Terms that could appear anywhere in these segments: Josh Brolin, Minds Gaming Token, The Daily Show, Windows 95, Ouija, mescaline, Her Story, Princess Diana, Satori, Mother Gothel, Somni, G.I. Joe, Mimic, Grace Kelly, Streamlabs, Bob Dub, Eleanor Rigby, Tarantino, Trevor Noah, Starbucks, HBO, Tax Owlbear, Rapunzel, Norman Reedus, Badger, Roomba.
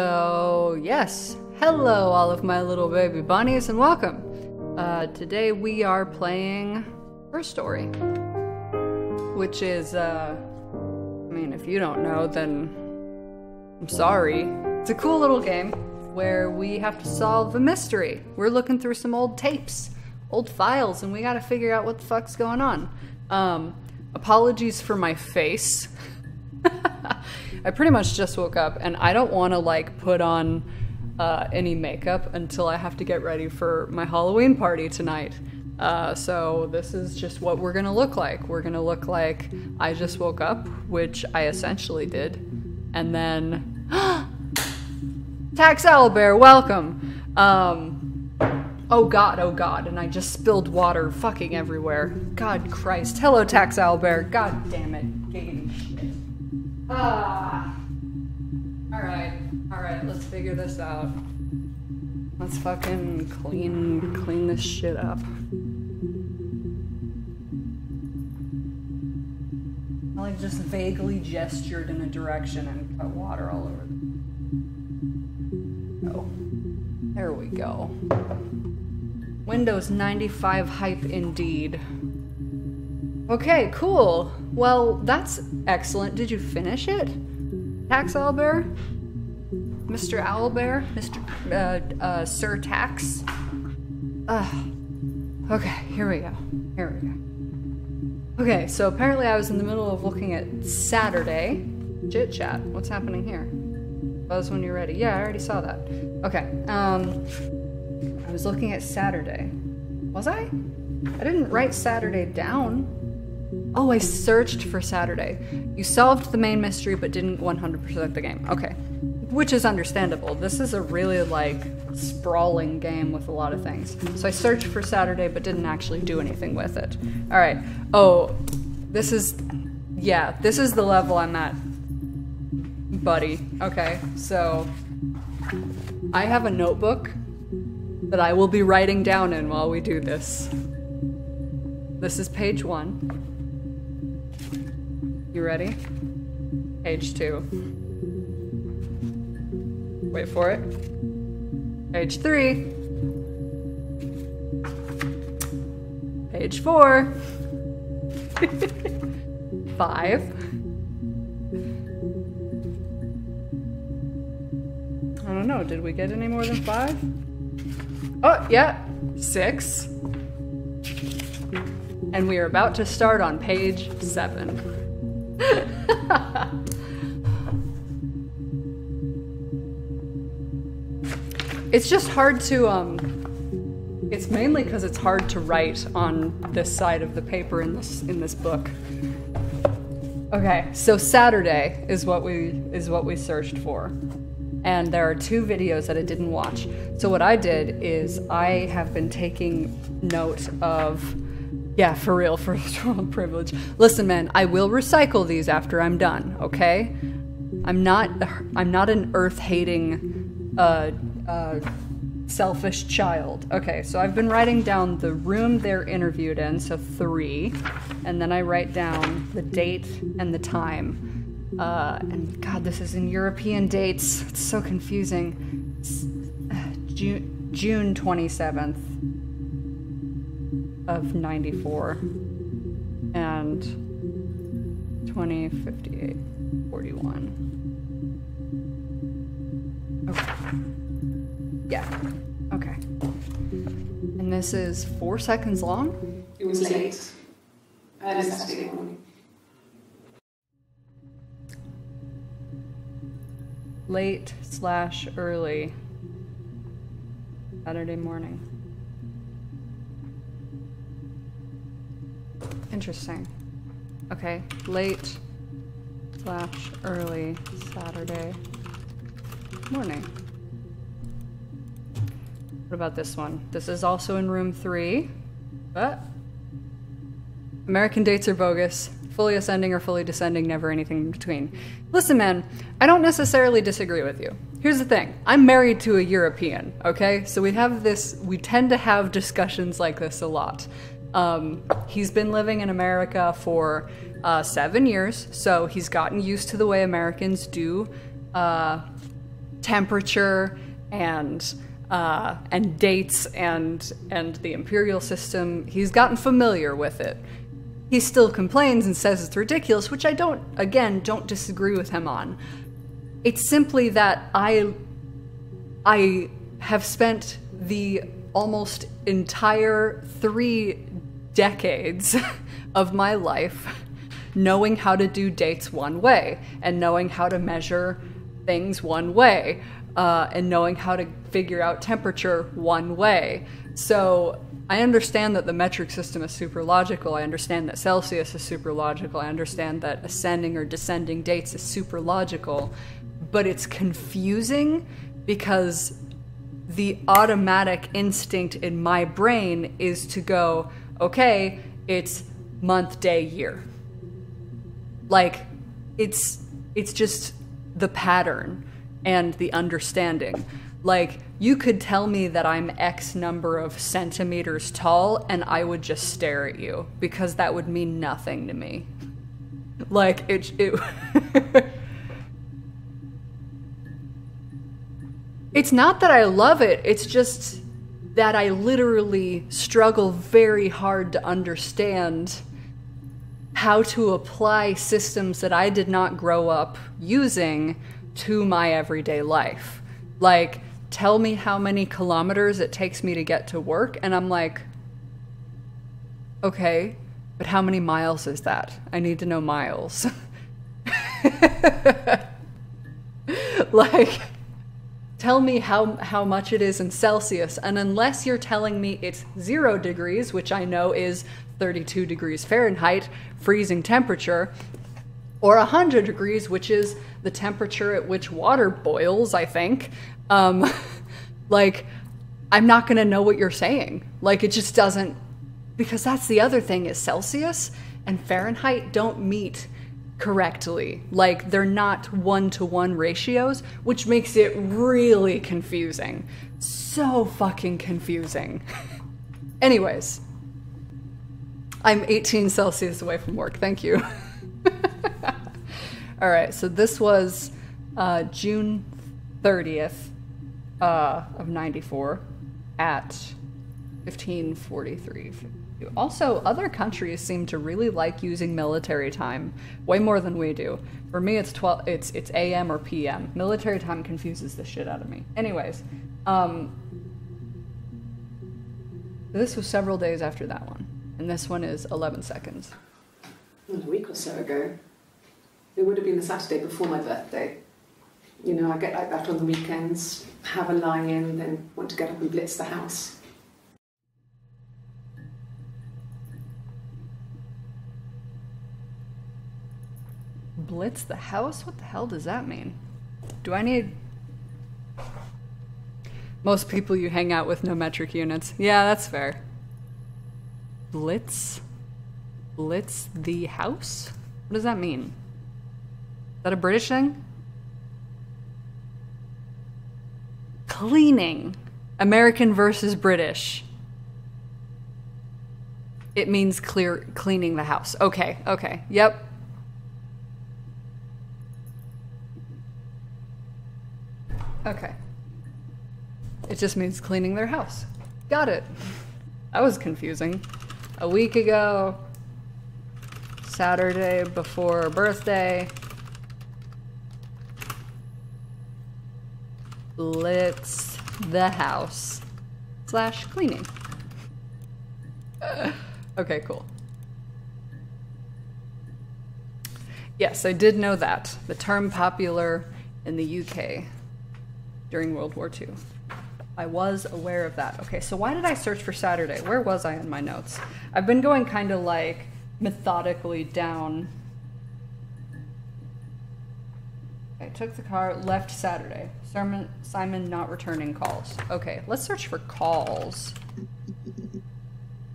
So yes, hello all of my little baby bunnies and welcome. Today we are playing Her Story, which is, I mean, if you don't know, then I'm sorry. It's a cool little game where we have to solve a mystery. We're looking through some old tapes, old files, and we gotta figure out what the fuck's going on. Apologies for my face. I pretty much just woke up and I don't want to like put on any makeup until I have to get ready for my Halloween party tonight. So this is just what we're gonna look like. We're gonna look like I just woke up, which I essentially did, and then Tax Owlbear, welcome! Oh god, and I just spilled water fucking everywhere. God Christ. Hello, Tax Owlbear. God damn it. Giggity shit. All right, let's figure this out. Let's fucking clean this shit up. I like just vaguely gestured in a direction and cut water all over. Oh, there we go. Windows 95 hype indeed. Okay, cool. Well, that's excellent. Did you finish it? Tax Owlbear? Mr. Owlbear? Sir Tax? Okay, here we go. Okay, so apparently I was in the middle of looking at Saturday. Chit chat. What's happening here? Buzz when you're ready. Yeah, I already saw that. Okay, I was looking at Saturday. Was I? I didn't write Saturday down. Oh, I searched for Saturday. You solved the main mystery, but didn't 100% the game. Okay. Which is understandable. This is a really, like, sprawling game with a lot of things. So I searched for Saturday, but didn't actually do anything with it. All right. Oh, this is... yeah, this is the level I'm at, buddy. Okay, so... I have a notebook that I will be writing down in while we do this. This is page one. You ready? Page two. Wait for it. Page three. Page four. 5. I don't know, did we get any more than 5? Oh, yeah, 6. And we are about to start on page 7. It's just hard to, it's mainly because it's hard to write on this side of the paper in this book. Okay, so Saturday is what we searched for. And there are 2 videos that I didn't watch. So what I did is I have been taking note of... yeah, for real, for strong privilege. Listen, man, I will recycle these after I'm done, okay? I'm not an earth-hating, selfish child. Okay, so I've been writing down the room they're interviewed in, so 3, and then I write down the date and the time. And God, this is in European dates. It's so confusing. It's, June 27th. Of 94 and 2058 41. Okay. Yeah. Okay. And this is 4 seconds long? It was late. I had a Saturday morning. Late/early. Saturday morning. Interesting. Okay, late/early Saturday morning. What about this one? This is also in room 3, but American dates are bogus. Fully ascending or fully descending, never anything in between. Listen, man, I don't necessarily disagree with you. Here's the thing. I'm married to a European, okay? So we tend to have discussions like this a lot. He's been living in America for 7 years, so he's gotten used to the way Americans do temperature and dates and the imperial system. He's gotten familiar with it. He still complains and says it's ridiculous, which I don't disagree with him on. It's simply that I have spent the almost entire 3 decades of my life knowing how to do dates one way, and knowing how to measure things one way, and knowing how to figure out temperature one way. So I understand that the metric system is super logical. I understand that Celsius is super logical. I understand that ascending or descending dates is super logical, but it's confusing because the automatic instinct in my brain is to go, okay, it's month, day, year. Like, it's just the pattern and the understanding. Like, you could tell me that I'm X number of centimeters tall and I would just stare at you because that would mean nothing to me. Like, it's not that I love it, it's just that I literally struggle very hard to understand how to apply systems that I did not grow up using to my everyday life. Like, tell me how many kilometers it takes me to get to work, and I'm like, okay, but how many miles is that? I need to know miles. Like, tell me how much it is in Celsius, and unless you're telling me it's 0 degrees, which I know is 32 degrees Fahrenheit, freezing temperature, or 100 degrees, which is the temperature at which water boils, I think. Like, I'm not gonna know what you're saying. Like, it just doesn't, because that's the other thing, is Celsius and Fahrenheit don't meet correctly. Like, they're not one-to-one ratios, which makes it really confusing. So fucking confusing. Anyways, I'm 18 Celsius away from work, thank you. All right, so this was June 30th of 94 at 15:43. Also, other countries seem to really like using military time way more than we do. For me, it's it's AM or PM. Military time confuses the shit out of me. Anyways, this was several days after that one, and this one is 11 seconds. A week or so ago. It would have been the Saturday before my birthday. You know, I get like that on the weekends, have a lie-in, then want to get up and blitz the house. Blitz the house? What the hell does that mean? Do I need... Most people you hang out with no metric units. Yeah, that's fair. Blitz? Blitz the house? What does that mean? Is that a British thing? Cleaning. American versus British. It means cleaning the house. Okay, okay, yep. Okay. It just means cleaning their house. Got it. That was confusing. A week ago, Saturday before birthday. Blitz the house / cleaning. Okay, cool. Yes, I did know that. The term popular in the UK during World War II. I was aware of that. Okay, so why did I search for Saturday? Where was I in my notes? I've been going kind of like methodically down. Okay, took the car, left Saturday. Simon not returning calls. Okay, let's search for calls.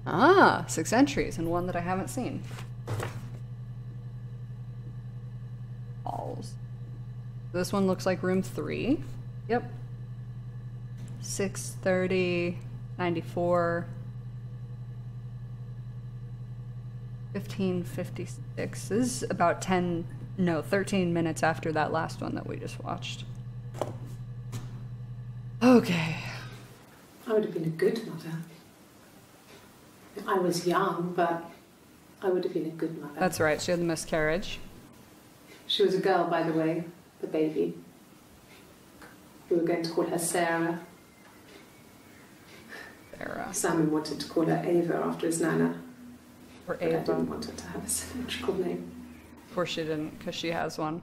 Ah, 6 entries and one that I haven't seen. Calls. This one looks like room 3. Yep. 6:30, 94, 15:56. This is about 13 minutes after that last one that we just watched. Okay. I would have been a good mother. I was young, but I would have been a good mother. That's right, she had the miscarriage. She was a girl, by the way, the baby. We were going to call her Sarah. Sarah. Simon wanted to call her Ava after his nana. Or Ava. I didn't want her to have a symmetrical name. Of course she didn't, because she has one.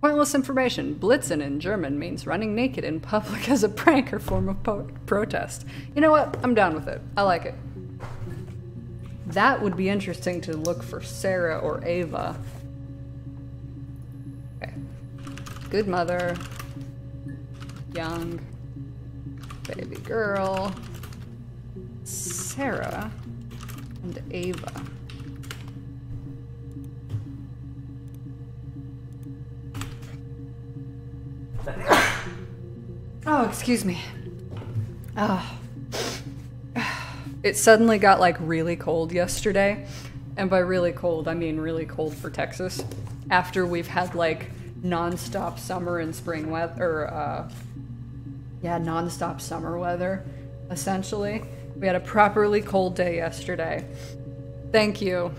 Pointless information. Blitzen in German means running naked in public as a prank or form of protest. You know what? I'm down with it. I like it. That would be interesting to look for Sarah or Ava. Okay. Good mother. Young. Baby girl. Sarah and Ava. Oh, excuse me. Oh. It suddenly got like really cold yesterday. And by really cold, I mean really cold for Texas. After we've had like non-stop summer and spring weather, or yeah, non-stop summer weather, essentially. We had a properly cold day yesterday. Thank you.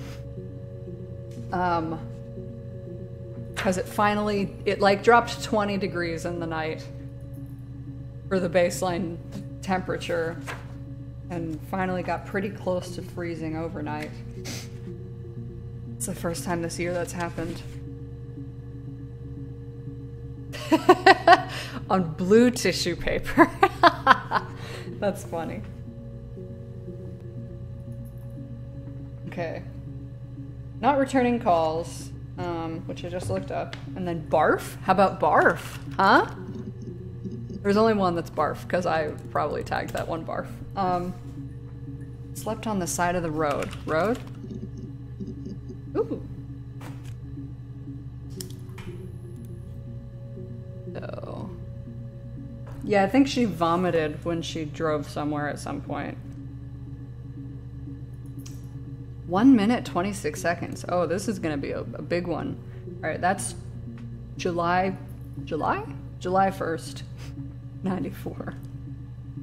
Because it finally, it like dropped 20 degrees in the night for the baseline temperature and finally got pretty close to freezing overnight. It's the first time this year that's happened. On blue tissue paper. That's funny. Okay. Not returning calls. Which I just looked up. And then barf? How about barf? Huh? There's only one that's barf, because I probably tagged that one barf. Slept on the side of the road. Road? Ooh. So. Yeah, I think she vomited when she drove somewhere at some point. 1 minute, 26 seconds. Oh, this is gonna be a big one. All right, that's July 1st, 94,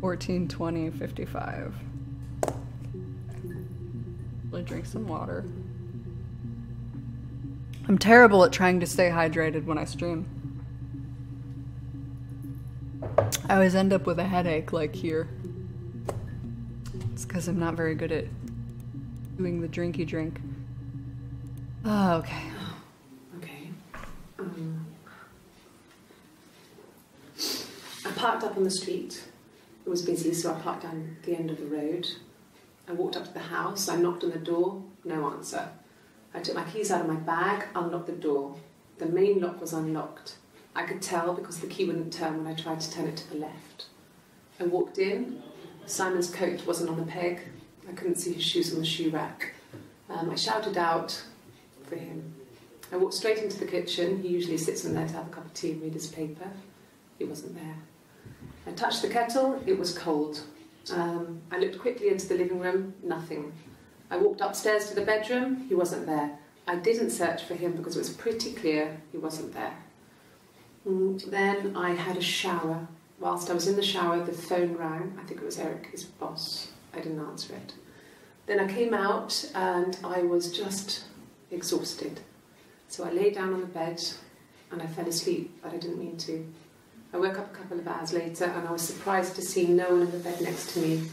1420, 55. Let me drink some water. I'm terrible at trying to stay hydrated when I stream. I always end up with a headache like here. It's because I'm not very good at doing the drinky drink. Oh, okay. Okay. I parked up on the street. It was busy, so I parked down the end of the road. I walked up to the house. I knocked on the door. No answer. I took my keys out of my bag, unlocked the door. The main lock was unlocked. I could tell because the key wouldn't turn when I tried to turn it to the left. I walked in. Simon's coat wasn't on the peg. I couldn't see his shoes on the shoe rack. I shouted out for him. I walked straight into the kitchen. He usually sits in there to have a cup of tea and read his paper. He wasn't there. I touched the kettle. It was cold. I looked quickly into the living room. Nothing. I walked upstairs to the bedroom. He wasn't there. I didn't search for him because it was pretty clear he wasn't there. Then I had a shower. Whilst I was in the shower, the phone rang. I think it was Eric, his boss. I didn't answer it. Then I came out and I was just exhausted. So I lay down on the bed and I fell asleep, but I didn't mean to. I woke up a couple of hours later and I was surprised to see no one in the bed next to me.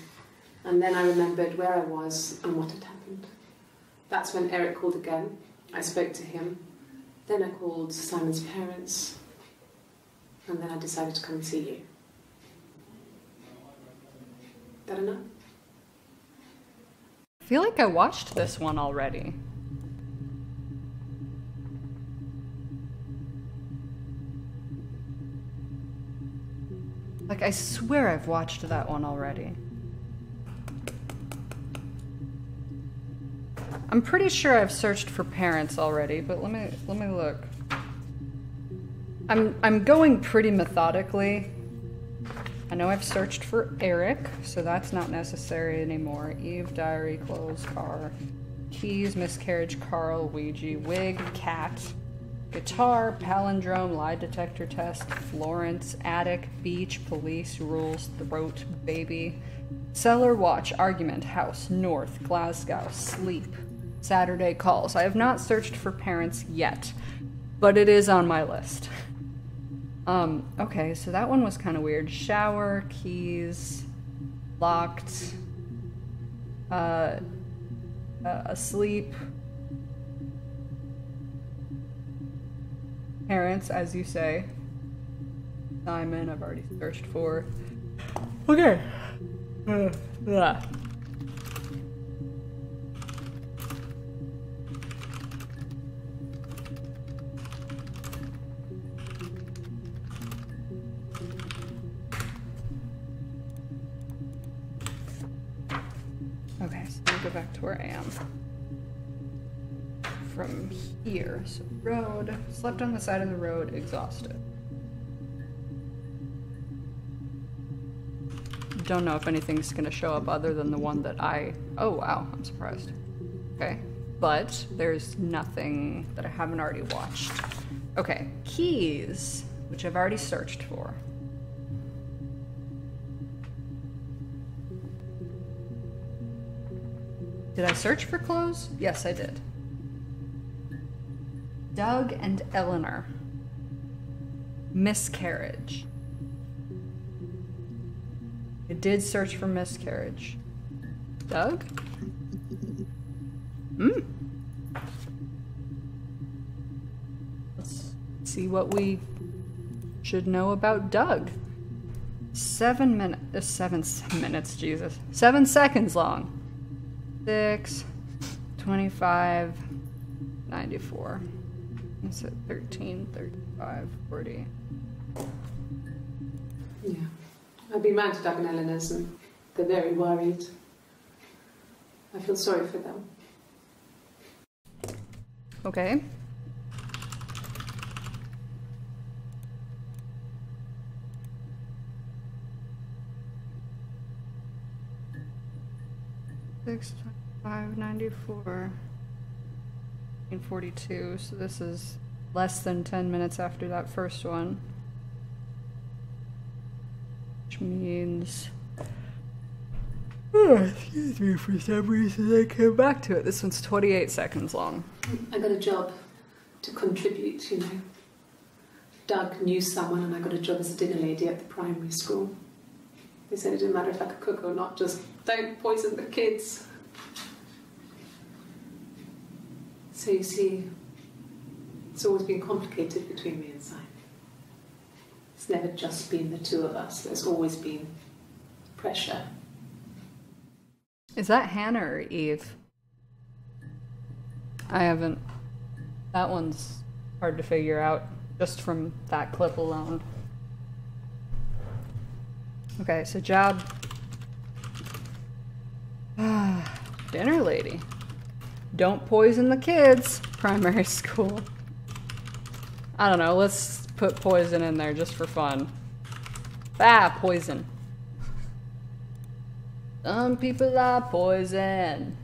And then I remembered where I was and what had happened. That's when Eric called again. I spoke to him. Then I called Simon's parents. And then I decided to come and see you. That enough? I feel like I watched this one already. Like, I swear I've watched that one already. I'm pretty sure I've searched for parents already, but let me look. I'm going pretty methodically. I know I've searched for Eric, so that's not necessary anymore. Eve, diary, clothes, car, keys, miscarriage, Carl, Ouija, wig, cat, Guitar, palindrome, lie detector test, Florence, attic, beach, police, rules, throat, baby, cellar, watch, argument, house, north, Glasgow, sleep, Saturday calls. I have not searched for parents yet, but it is on my list. Okay, so that one was kind of weird. Shower, keys, locked, asleep, parents, as you say. Simon, I've already searched for. Okay. Okay, so I'll go back to where I am. From here, so road, slept on the side of the road, exhausted. Don't know if anything's gonna show up other than the one that I, oh wow, I'm surprised. Okay, but there's nothing that I haven't already watched. Okay, keys, which I've already searched for. Did I search for clothes? Yes, I did. Doug and Eleanor. Miscarriage. I did search for miscarriage. Doug? Hmm. Let's see what we should know about Doug. 7 minutes, Jesus. 7 seconds long. 6, 25, 94. It's at 13, 35, 40. Yeah. I've been round to Doug and Eleanor's and they're very worried. I feel sorry for them. Okay. Six, 25, 94. 42, so this is less than 10 minutes after that first one, which means, oh, excuse me, for some reason I came back to it. This one's 28 seconds long. I got a job to contribute, you know. Doug knew someone and I got a job as a dinner lady at the primary school. They said it didn't matter if I could cook or not, just don't poison the kids. So you see, it's always been complicated between me and Simon. It's never just been the two of us. There's always been pressure. Is that Hannah or Eve? I haven't. That one's hard to figure out just from that clip alone. Okay, so job. Dinner lady. Don't poison the kids. Primary school. I don't know. Let's put poison in there just for fun. Ah, poison. Some people are poison.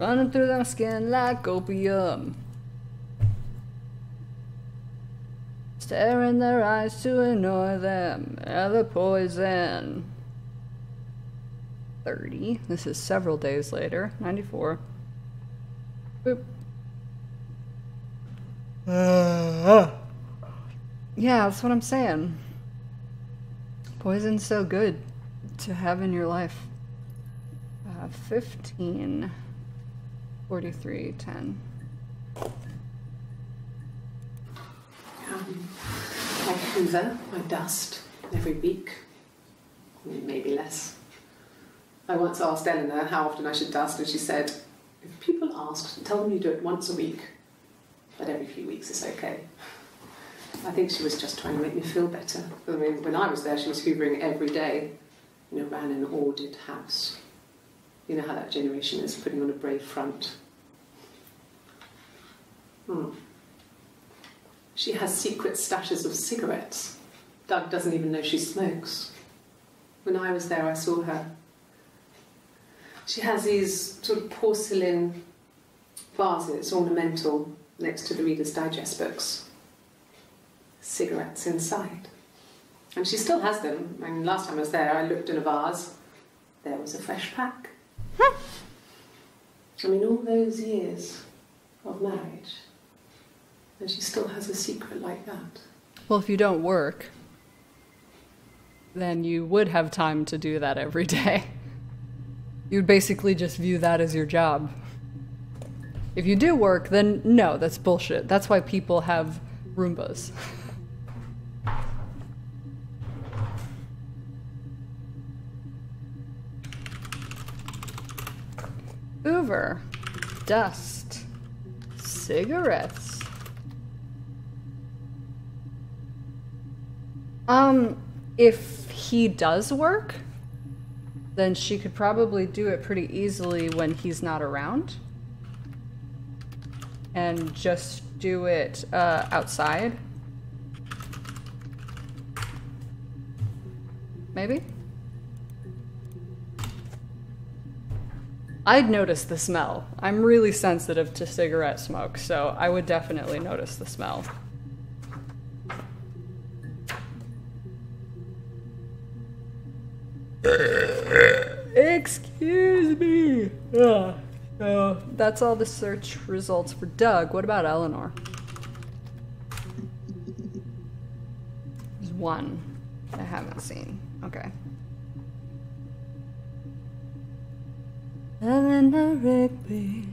Running through their skin like opium. Stare in their eyes to annoy them. Other poison. 30. This is several days later. 94. Boop. Yeah, that's what I'm saying. Poison's so good to have in your life. 15. 43. 10. I hoover my dust every week. Maybe less. I once asked Eleanor how often I should dust, and she said, if people ask, tell them you do it once a week, but every few weeks it's okay. I think she was just trying to make me feel better. I mean, when I was there, she was hoovering every day, you know, ran an ordered house. You know how that generation is, putting on a brave front. She has secret stashes of cigarettes. Doug doesn't even know she smokes. When I was there, I saw her. She has these sort of porcelain vases, ornamental, next to the Reader's Digest books. Cigarettes inside. And she still has them. I mean, last time I was there, I looked in a vase. There was a fresh pack. I mean, all those years of marriage, and she still has a secret like that. Well, if you don't work, then you would have time to do that every day. You'd basically just view that as your job. If you do work, then no, that's bullshit. That's why people have Roombas. Hoover, dust, cigarettes. If he does work, then she could probably do it pretty easily when he's not around. And just do it outside. Maybe? I'd notice the smell. I'm really sensitive to cigarette smoke, so I would definitely notice the smell. Excuse me! Ugh. So that's all the search results for Doug. What about Eleanor? There's one I haven't seen. Okay. Eleanor Rigby.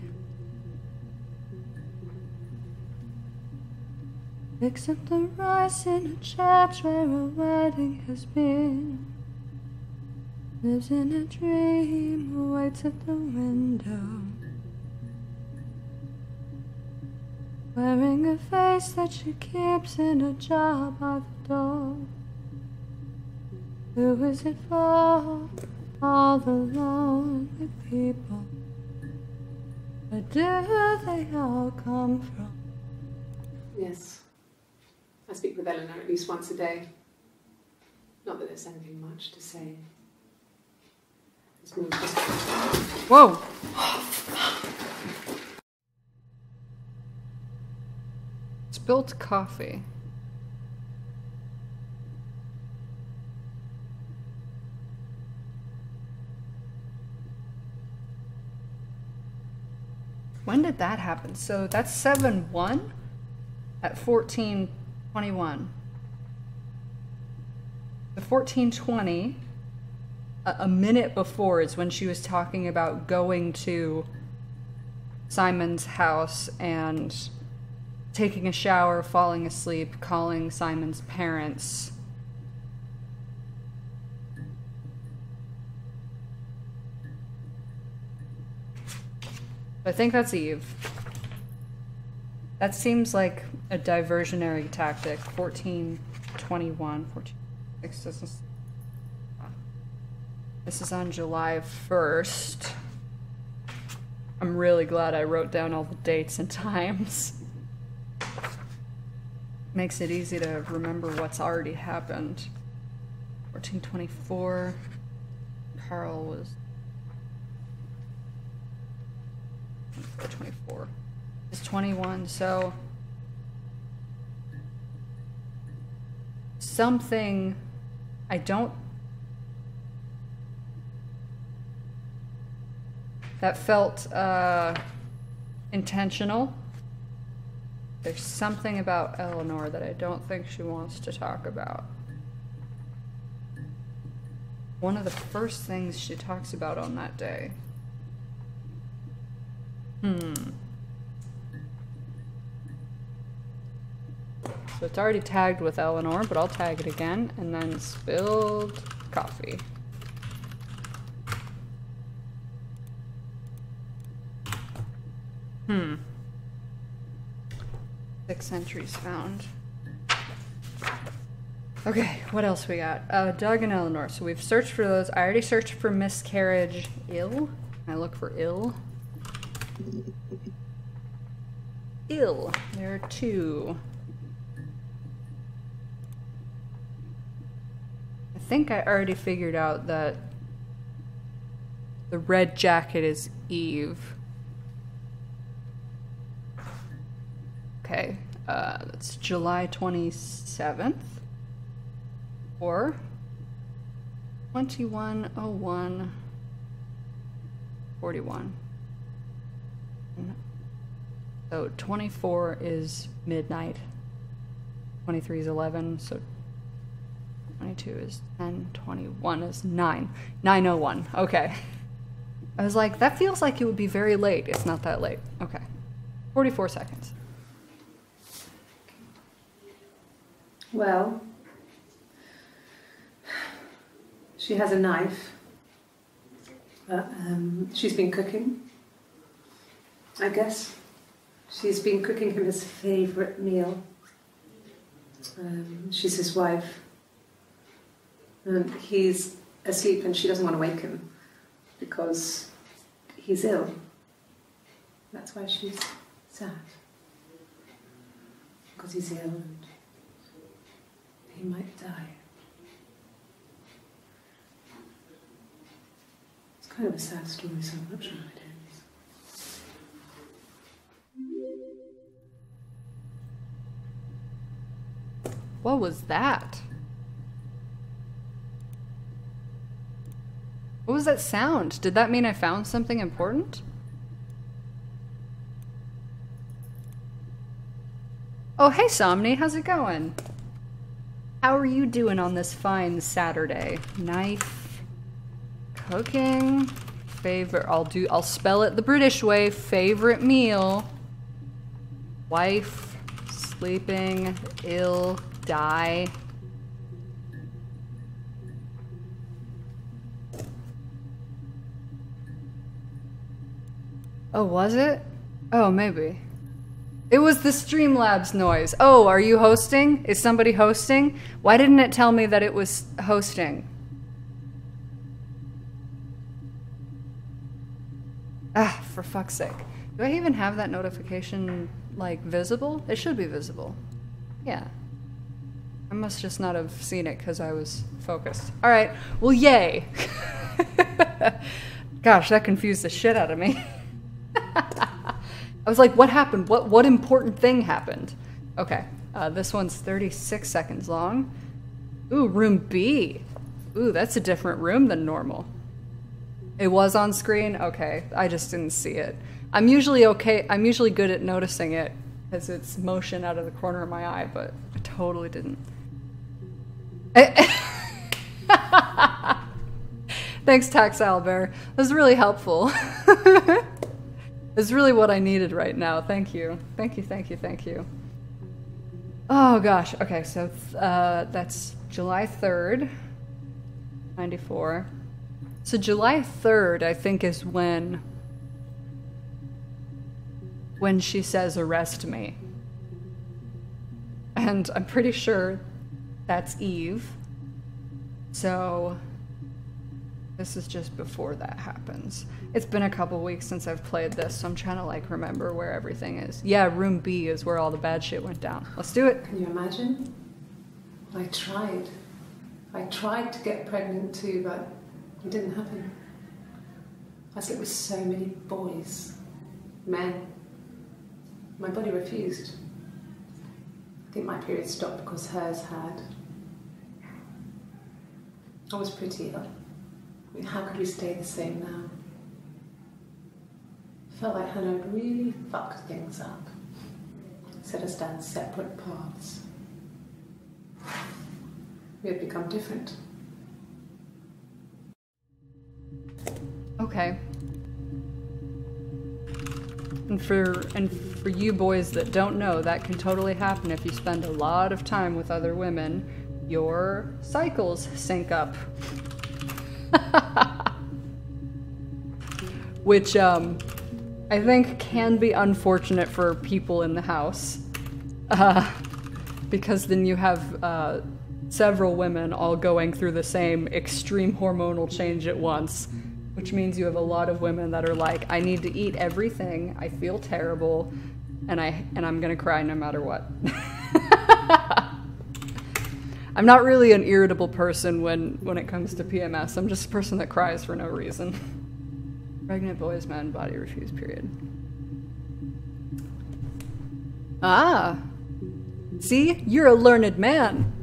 Picks up the rice in a church where a wedding has been. Lives in a dream, waits at the window. Wearing a face that she keeps in a jar by the door. Who is it for? All the lonely people, where do they all come from? Yes. I speak with Eleanor at least once a day. Not that there's anything much to say. It's more just... Whoa! Spilt coffee. When did that happen? So that's 7-1 at 1421. The 1420, a minute before, is when she was talking about going to Simon's house and taking a shower, falling asleep, calling Simon's parents. I think that's Eve. That seems like a diversionary tactic. 1421, 1426. This is on July 1st. I'm really glad I wrote down all the dates and times. Makes it easy to remember what's already happened. 1424, Carl was... 24. It's 21, so something I don't... That felt intentional. There's something about Eleanor that I don't think she wants to talk about. One of the first things she talks about on that day. So it's already tagged with Eleanor, but I'll tag it again, and then spilled coffee. Six entries found. Okay, what else we got? Doug and Eleanor. So we've searched for those. I already searched for miscarriage. Ill. I look for ill. Ill. There are two. I think I already figured out that the red jacket is Eve. That's July 27th or 21:01:41. So 24 is midnight, 23 is 11, so 22 is 10, 21 is 9, 9:01, okay. I was like, that feels like it would be very late. It's not that late, okay. 44 seconds. Well, she has a knife, but she's been cooking, I guess. She's been cooking him his favourite meal. She's his wife. He's asleep and she doesn't want to wake him because he's ill. That's why she's sad. Because he's ill and he might die. It's kind of a sad story, so I'm not sure I do. What was that? What was that sound? Did that mean I found something important? Oh, hey, Somni, how's it going? How are you doing on this fine Saturday? Knife, cooking, favorite, I'll spell it the British way, favorite meal, wife, sleeping, ill, die. Oh, was it? Oh, maybe. It was the Streamlabs noise. Oh, are you hosting? Is somebody hosting? Why didn't it tell me that it was hosting? Ah, for fuck's sake. Do I even have that notification, like, visible? It should be visible. Yeah. I must just not have seen it because I was focused. All right, well, yay. Gosh, that confused the shit out of me. I was like, what happened? What important thing happened? Okay, this one's 36 seconds long. Ooh, room B. Ooh, that's a different room than normal. It was on screen? Okay, I just didn't see it. I'm usually okay, I'm usually good at noticing it because it's motion out of the corner of my eye, but I totally didn't. Thanks, Tax Owlbear. That was really helpful. It's really what I needed right now. Thank you. Thank you, thank you, thank you. Oh, gosh. Okay, so that's July 3rd, 94. So July 3rd, I think, is when she says, arrest me. And I'm pretty sure that's Eve. So this is just before that happens. It's been a couple weeks since I've played this, so I'm trying to like remember where everything is. Yeah, room B is where all the bad shit went down. Let's do it. Can you imagine? I tried to get pregnant too, but it didn't happen. I slept with so many boys, men. My body refused. I think my period stopped because hers had. I was pretty ill. I mean, how could we stay the same now? I felt like Hannah had really fucked things up. Set us down separate paths. We had become different. Okay. And for you boys that don't know, that can totally happen if you spend a lot of time with other women. Your cycles sync up. Which I think can be unfortunate for people in the house, because then you have several women all going through the same extreme hormonal change at once, which means you have a lot of women that are like, I need to eat everything, I feel terrible, and I'm gonna cry no matter what. I'm not really an irritable person when it comes to PMS. I'm just a person that cries for no reason. Pregnant boys, men, body refuse, period. Ah, See, you're a learned man.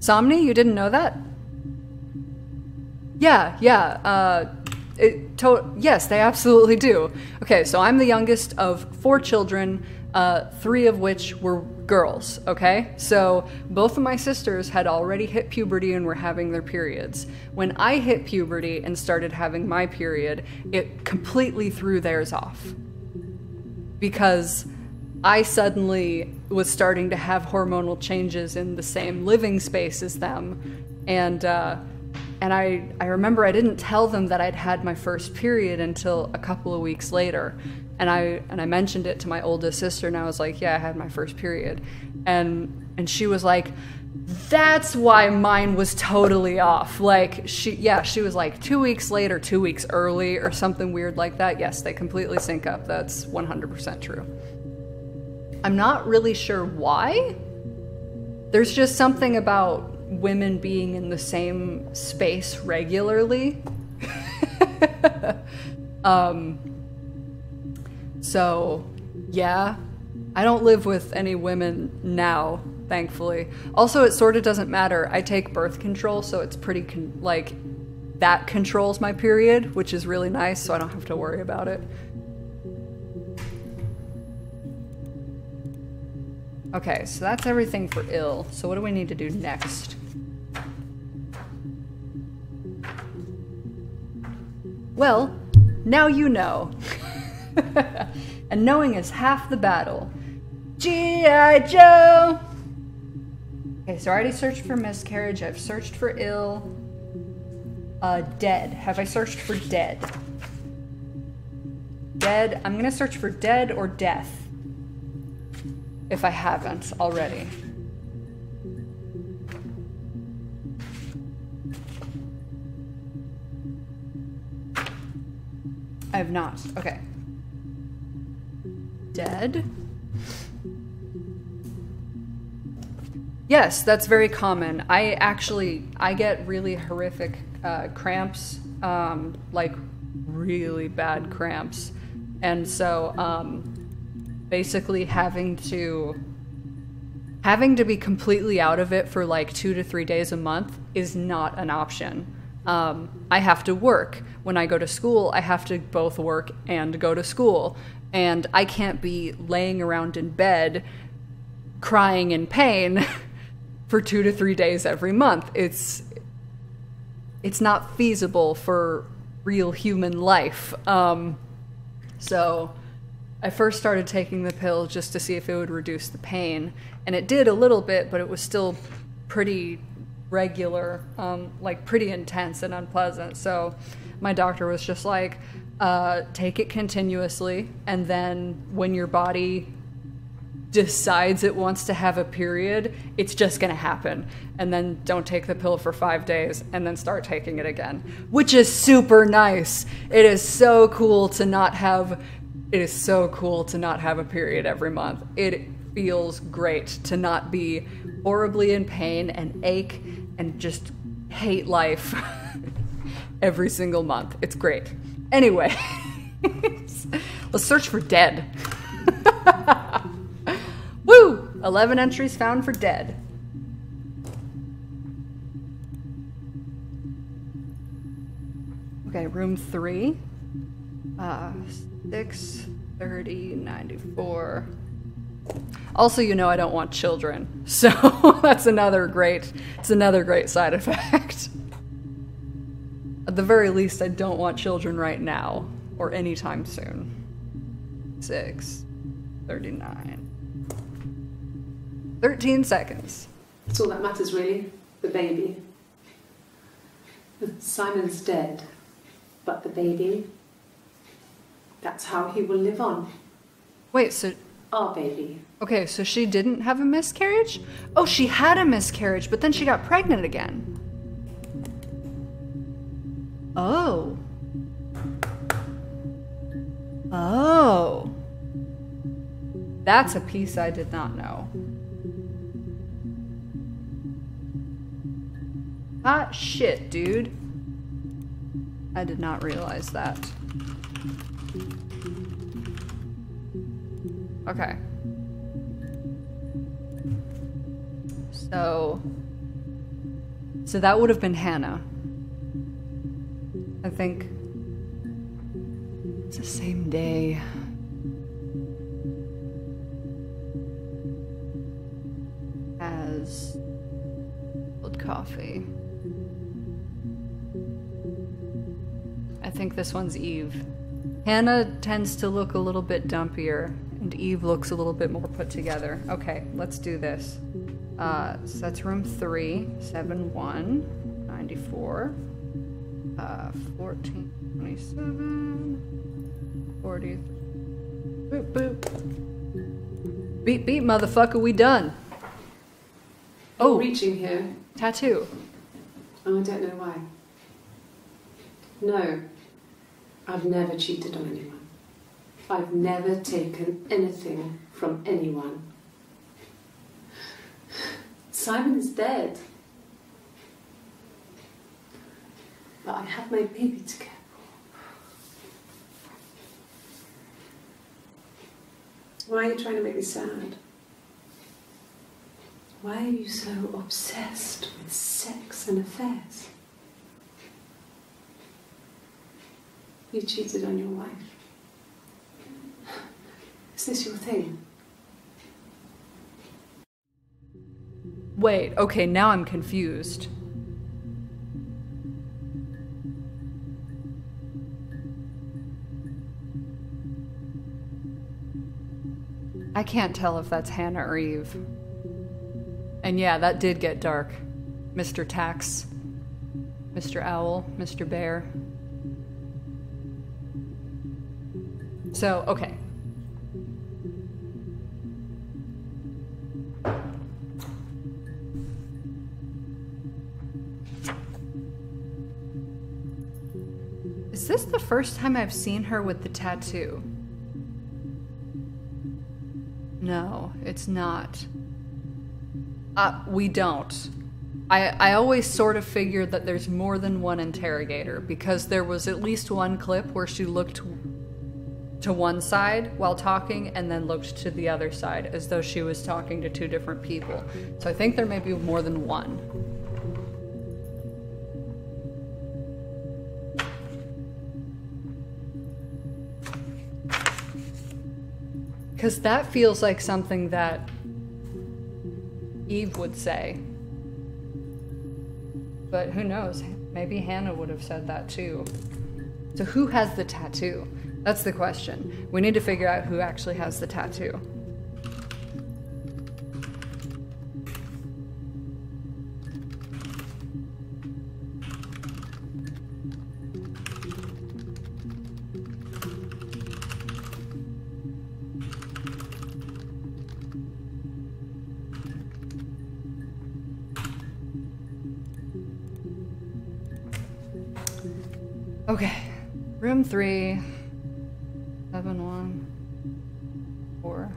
Somni, you didn't know that? Yes, they absolutely do. Okay, so I'm the youngest of 4 children, 3 of which were girls, okay? So both of my sisters had already hit puberty and were having their periods. When I hit puberty and started having my period, it completely threw theirs off. Because I suddenly was starting to have hormonal changes in the same living space as them, and I remember I didn't tell them that I'd had my first period until a couple of weeks later. And I mentioned it to my oldest sister, and I was like, yeah, I had my first period. And she was like, that's why mine was totally off. Like, she was like 2 weeks late or 2 weeks early or something weird like that. Yes, they completely sync up. That's 100% true. I'm not really sure why. There's just something about women being in the same space regularly. So, yeah. I don't live with any women now, thankfully. Also, it sort of doesn't matter. I take birth control, so it's pretty, that controls my period, which is really nice, so I don't have to worry about it. Okay, so that's everything for ill. So what do we need to do next? Well, now you know. And knowing is half the battle. G.I. Joe! Okay, so I already searched for miscarriage. I've searched for ill. Dead. Have I searched for dead? Dead. I'm gonna search for dead or death. If I haven't already. I have not. Okay. Dead? Yes, that's very common. I get really horrific cramps, like really bad cramps. And so, basically having to be completely out of it for like 2 to 3 days a month is not an option. I have to work. When I go to school, I have to both work and go to school. And I can't be laying around in bed crying in pain for 2 to 3 days every month. It's not feasible for real human life. So I first started taking the pill just to see if it would reduce the pain, and it did a little bit, but it was still pretty regular, like pretty intense and unpleasant. So my doctor was just like, take it continuously, and then when your body decides it wants to have a period, it's just gonna happen. And then don't take the pill for 5 days and then start taking it again, which is super nice. It is so cool to not have a period every month. It feels great to not be horribly in pain and ache and just hate life every single month. It's great. Anyway, let's search for dead. Woo! 11 entries found for dead. Okay, room 3. 6, 30, 94. Also, you know I don't want children, so that's another great side effect. At the very least, I don't want children right now, or anytime soon. 6, 39. 13 seconds. That's all that matters, really. The baby. Simon's dead, but the baby... that's how he will live on. Wait, so... our baby. Okay, so she didn't have a miscarriage? Oh, she had a miscarriage, but then she got pregnant again. Oh. Oh. That's a piece I did not know. Hot shit, dude. I did not realize that. Okay. So that would have been Hannah. I think it's the same day. As old coffee. I think this one's Eve. Hannah tends to look a little bit dumpier, and Eve looks a little bit more put together. Okay, let's do this. So that's room 3, 71, 94, 14, 27, 40. Boop, boop. Beep, beep, motherfucker, we done. Oh, reaching here. Tattoo. Oh, I don't know why. No, I've never cheated on anyone. I've never taken anything from anyone. Simon is dead. But I have my baby to care for. Why are you trying to make me sad? Why are you so obsessed with sex and affairs? You cheated on your wife. Is this your thing? Wait, okay, now I'm confused. I can't tell if that's Hannah or Eve. And yeah, that did get dark. Mr. Tax, Mr. Owl, Mr. Bear. So, okay. Is this the first time I've seen her with the tattoo? No, it's not. We don't. I always sort of figured that there's more than one interrogator, because there was at least one clip where she looked to one side while talking and then looked to the other side as though she was talking to two different people. So I think there may be more than one. Because that feels like something that Eve would say. But who knows? Maybe Hannah would have said that too. So who has the tattoo? That's the question. We need to figure out who actually has the tattoo. Okay, room 3, 7, 1, 4,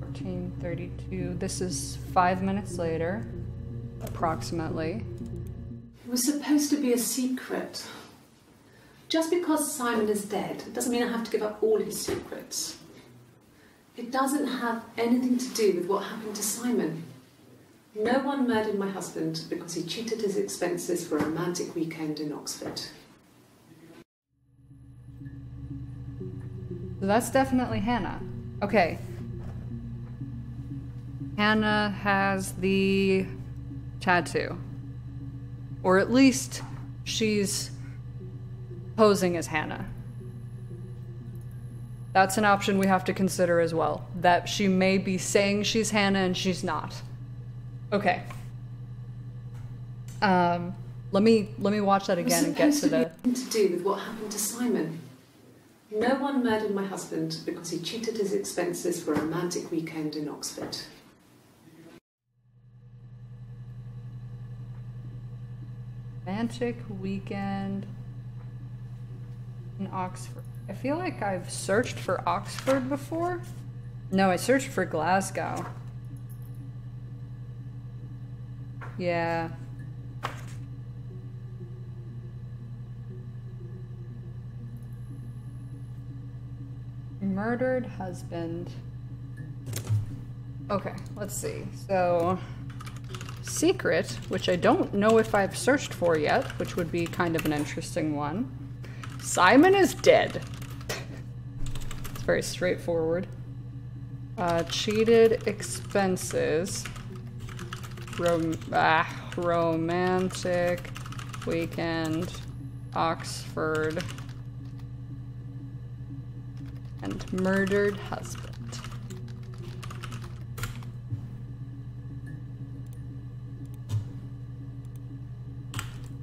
14, 32. This is 5 minutes later, approximately. It was supposed to be a secret. Just because Simon is dead doesn't mean I have to give up all his secrets. It doesn't have anything to do with what happened to Simon. No one murdered my husband because he cheated his expenses for a romantic weekend in Oxford. So that's definitely Hannah. Okay. Hannah has the tattoo. Or at least she's posing as Hannah. That's an option we have to consider as well. That she may be saying she's Hannah and she's not. Okay. Let me watch that again and get to the... It's supposed to be to do with what happened to Simon. No one murdered my husband because he cheated his expenses for a romantic weekend in Oxford. Romantic weekend in Oxford. I feel like I've searched for Oxford before. No, I searched for Glasgow. Yeah. Murdered husband. Okay, let's see. So secret, which I don't know if I've searched for yet, which would be kind of an interesting one. Simon is dead. It's very straightforward. Cheated expenses. Romantic weekend. Oxford. And murdered husband.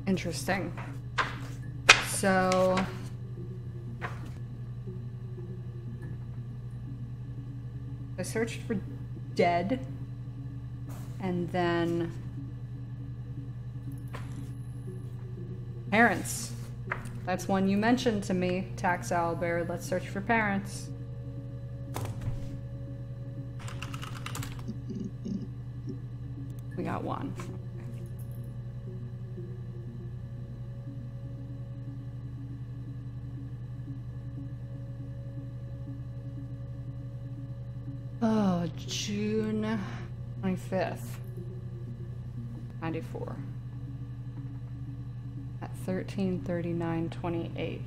Interesting. So I searched for dead, and then parents. That's one you mentioned to me, Tax Owlbear. Let's search for parents. We got one. Oh, June 25th, 94, at 13:39:28,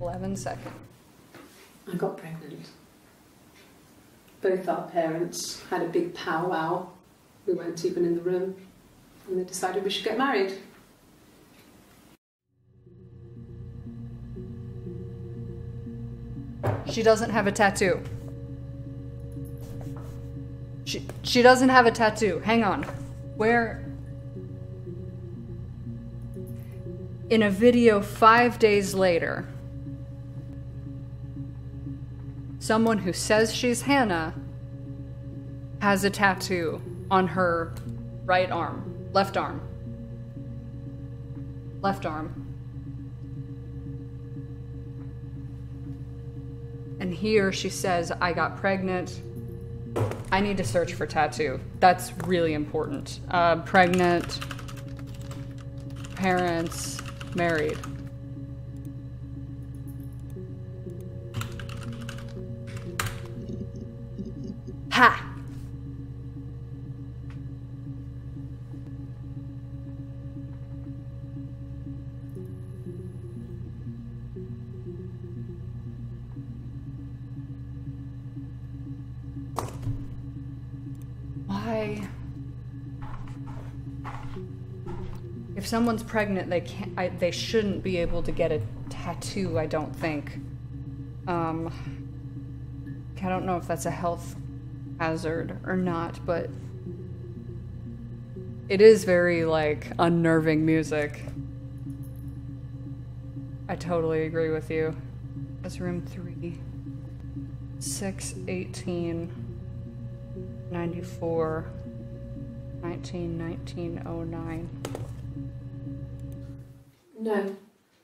11 seconds. I got pregnant. Both our parents had a big powwow. We weren't even in the room, and they decided we should get married. She doesn't have a tattoo. She doesn't have a tattoo. Hang on. Where? In a video 5 days later, someone who says she's Hannah has a tattoo on her right arm. Left arm. Left arm. And here she says, I got pregnant. I need to search for tattoo. That's really important. Pregnant, parents, married. Ha! If someone's pregnant, they can't. They shouldn't be able to get a tattoo. I don't think. I don't know if that's a health hazard or not, but it is very like unnerving music. I totally agree with you. That's room 3, 6/18/94, 19/1909. No,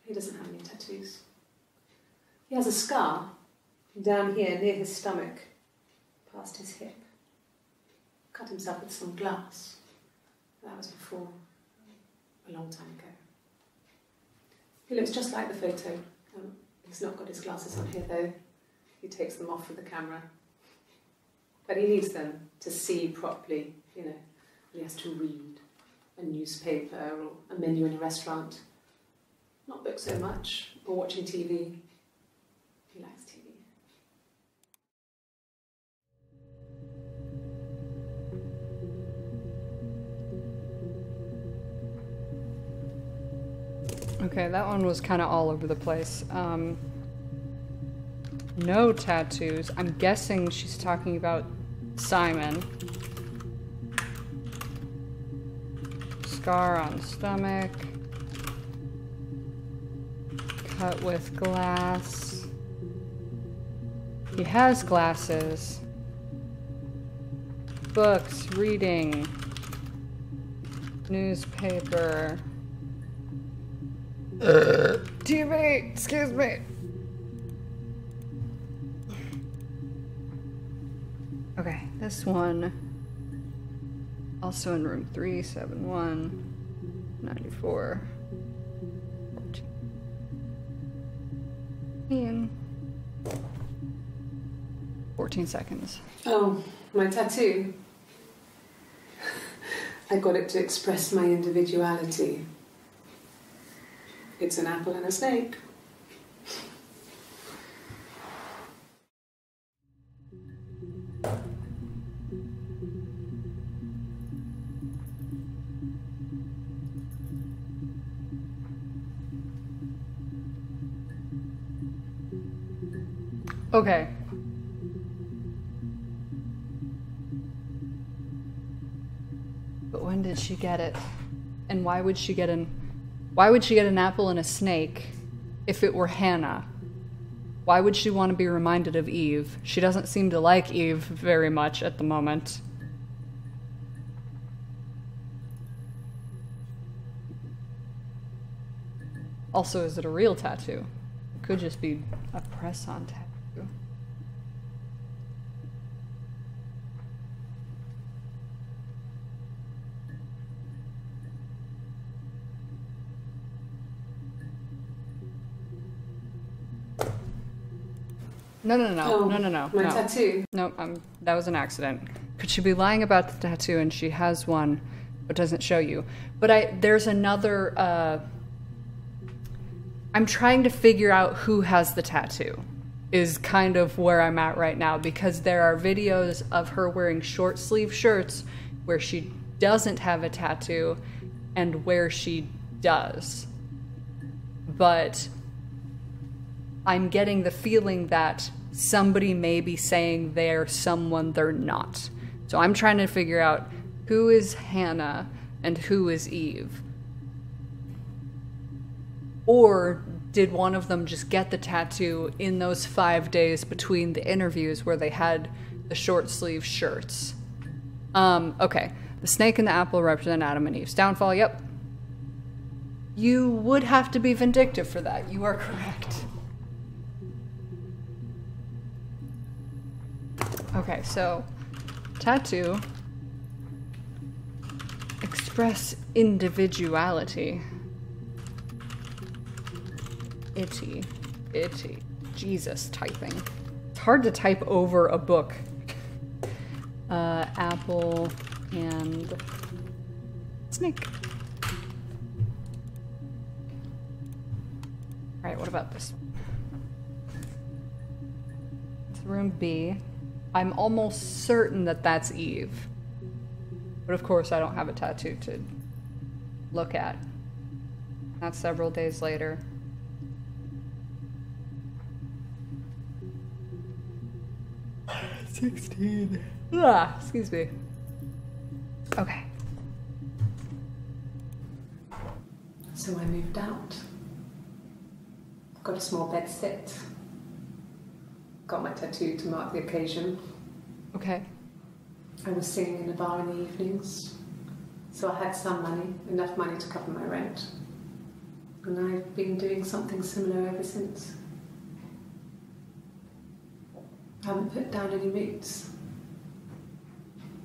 he doesn't have any tattoos. He has a scar down here near his stomach, past his hip. Cut himself with some glass. That was before, a long time ago. He looks just like the photo. He's not got his glasses on here though. He takes them off for the camera. But he needs them to see properly, you know. He has to read a newspaper or a menu in a restaurant. Not books so much, or watching TV. He likes TV. Okay, that one was kind of all over the place. No tattoos. I'm guessing she's talking about Simon. Scar on stomach. Cut with glass. He has glasses. Books, reading, newspaper, TV, excuse me. Okay, this one, also in room 3, 7/1/94. In 14 seconds. Oh, my tattoo. I got it to express my individuality. It's an apple and a snake. Okay. But when did she get it? And why would she get an apple and a snake if it were Hannah? Why would she want to be reminded of Eve? She doesn't seem to like Eve very much at the moment. Also, is it a real tattoo? It could just be a press-on tattoo. No. My tattoo. No, that was an accident. Could she be lying about the tattoo, and she has one, but doesn't show you? But there's another, I'm trying to figure out who has the tattoo, is kind of where I'm at right now, because there are videos of her wearing short sleeve shirts where she doesn't have a tattoo, and where she does. But I'm getting the feeling that somebody may be saying they're someone they're not. So I'm trying to figure out who is Hannah and who is Eve. Or did one of them just get the tattoo in those 5 days between the interviews where they had the short sleeve shirts? Okay. The snake and the apple represent Adam and Eve's downfall. Yep. You would have to be vindictive for that. You are correct. Okay, so tattoo, express individuality, itty, Jesus, typing. It's hard to type over a book. Apple and snake. All right, what about this? It's room B. I'm almost certain that that's Eve. But of course I don't have a tattoo to look at. That's several days later. Ah, excuse me. Okay. So I moved out. Got a small bed set. Got my tattoo to mark the occasion. Okay. I was singing in a bar in the evenings, so I had some money, enough money to cover my rent. And I've been doing something similar ever since. I haven't put down any roots.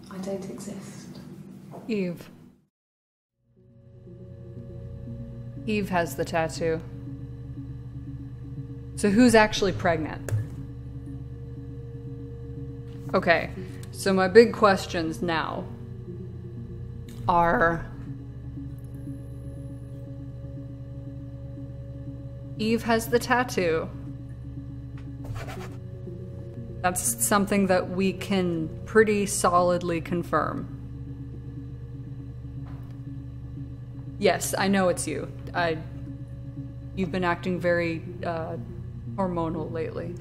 I don't exist. Eve. Eve has the tattoo. So who's actually pregnant? Okay, so my big questions now are, Eve has the tattoo. That's something that we can pretty solidly confirm. Yes, I know it's you. You've been acting very hormonal lately.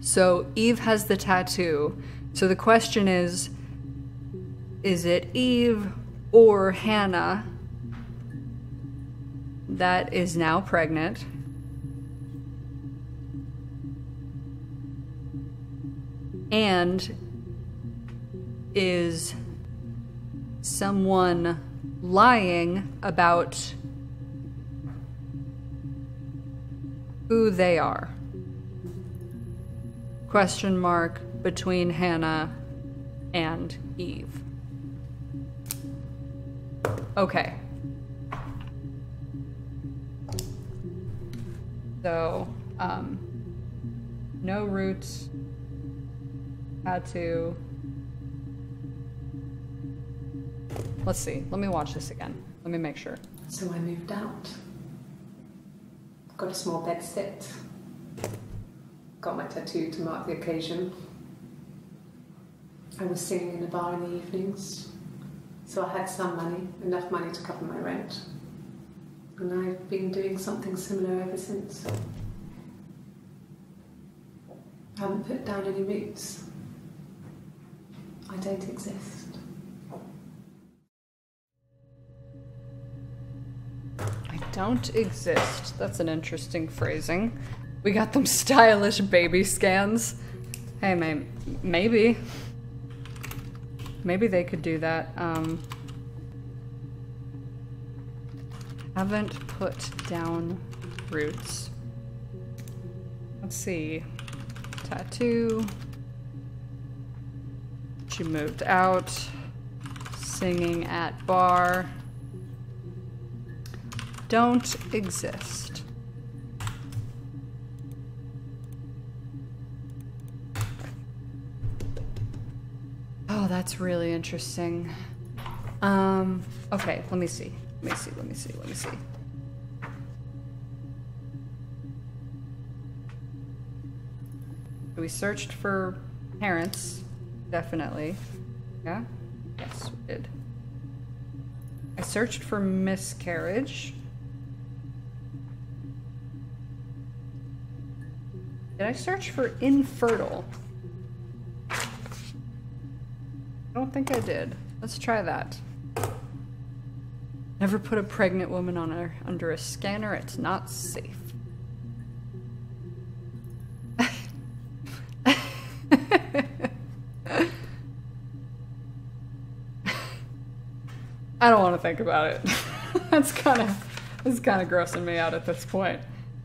So Eve has the tattoo. So the question is it Eve or Hannah that is now pregnant? And is someone lying about who they are? Question mark between Hannah and Eve. Okay. So, no roots. how to... Let's see. Let me watch this again. Let me make sure. So I moved out. Got a small bed set. Got my tattoo to mark the occasion. I was singing in a bar in the evenings. So I had some money, enough money to cover my rent. And I've been doing something similar ever since. I haven't put down any roots. I don't exist. Don't exist. That's an interesting phrasing. We got them stylish baby scans. Hey, maybe. Maybe they could do that. Haven't put down roots. Let's see. Tattoo. She moved out. Singing at bar. Don't exist. Oh, that's really interesting. Okay, let me see. Let me see. We searched for parents, definitely. Yeah? Yes, we did. I searched for miscarriage. Did I search for infertile? I don't think I did. Let's try that. Never put a pregnant woman on under a scanner. It's not safe. I don't want to think about it. That's kind of grossing me out at this point.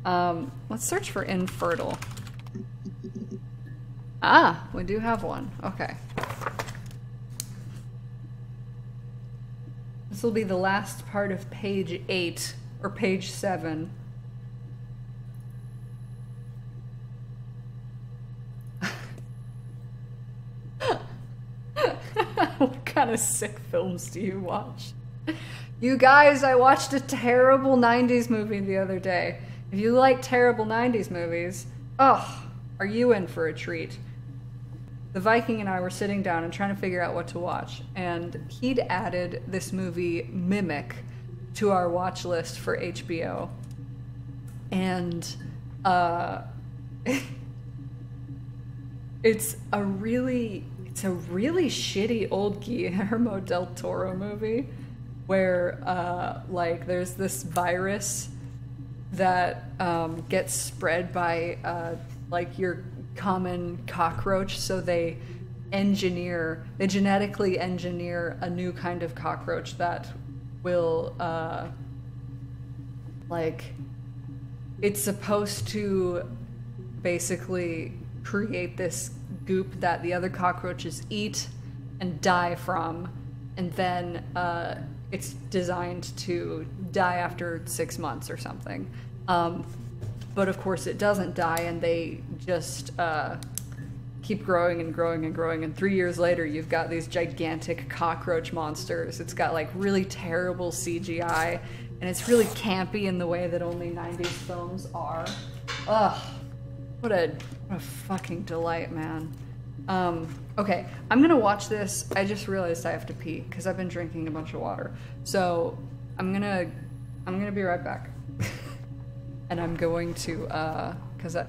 Let's search for infertile. Ah, we do have one. Okay. This will be the last part of page 8 or page 7. What kind of sick films do you watch? You guys, I watched a terrible 90s movie the other day. If you like terrible 90s movies, oh, are you in for a treat? The Viking and I were sitting down and trying to figure out what to watch, and he'd added this movie Mimic to our watch list for HBO. And it's a really shitty old Guillermo del Toro movie where like there's this virus that gets spread by like your common cockroach, so they genetically engineer a new kind of cockroach that will like, it's supposed to basically create this goop that the other cockroaches eat and die from, and then it's designed to die after 6 months or something. But of course it doesn't die, and they just keep growing and growing and growing, and 3 years later you've got these gigantic cockroach monsters. It's got like really terrible CGI, and it's really campy in the way that only 90s films are. Ugh, what a fucking delight, man. Okay, I'm gonna watch this. I just realized I have to pee because I've been drinking a bunch of water. So I'm gonna be right back. And I'm going to, cause I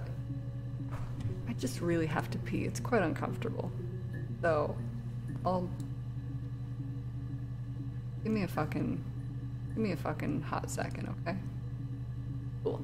just really have to pee. It's quite uncomfortable. So give me a fucking hot second, okay? Cool.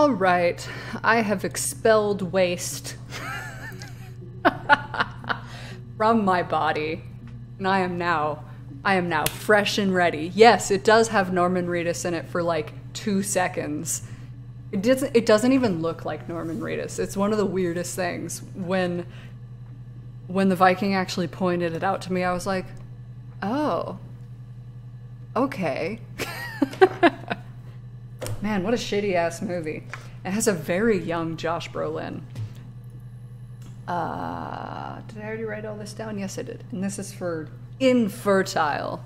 All right, I have expelled waste from my body, and I am now fresh and ready. Yes, it does have Norman Reedus in it for like 2 seconds. It doesn't even look like Norman Reedus. It's one of the weirdest things. When the Viking actually pointed it out to me, I was like, oh, okay. Man, what a shitty ass movie. It has a very young Josh Brolin. Did I already write all this down? Yes, I did. And this is for infertile.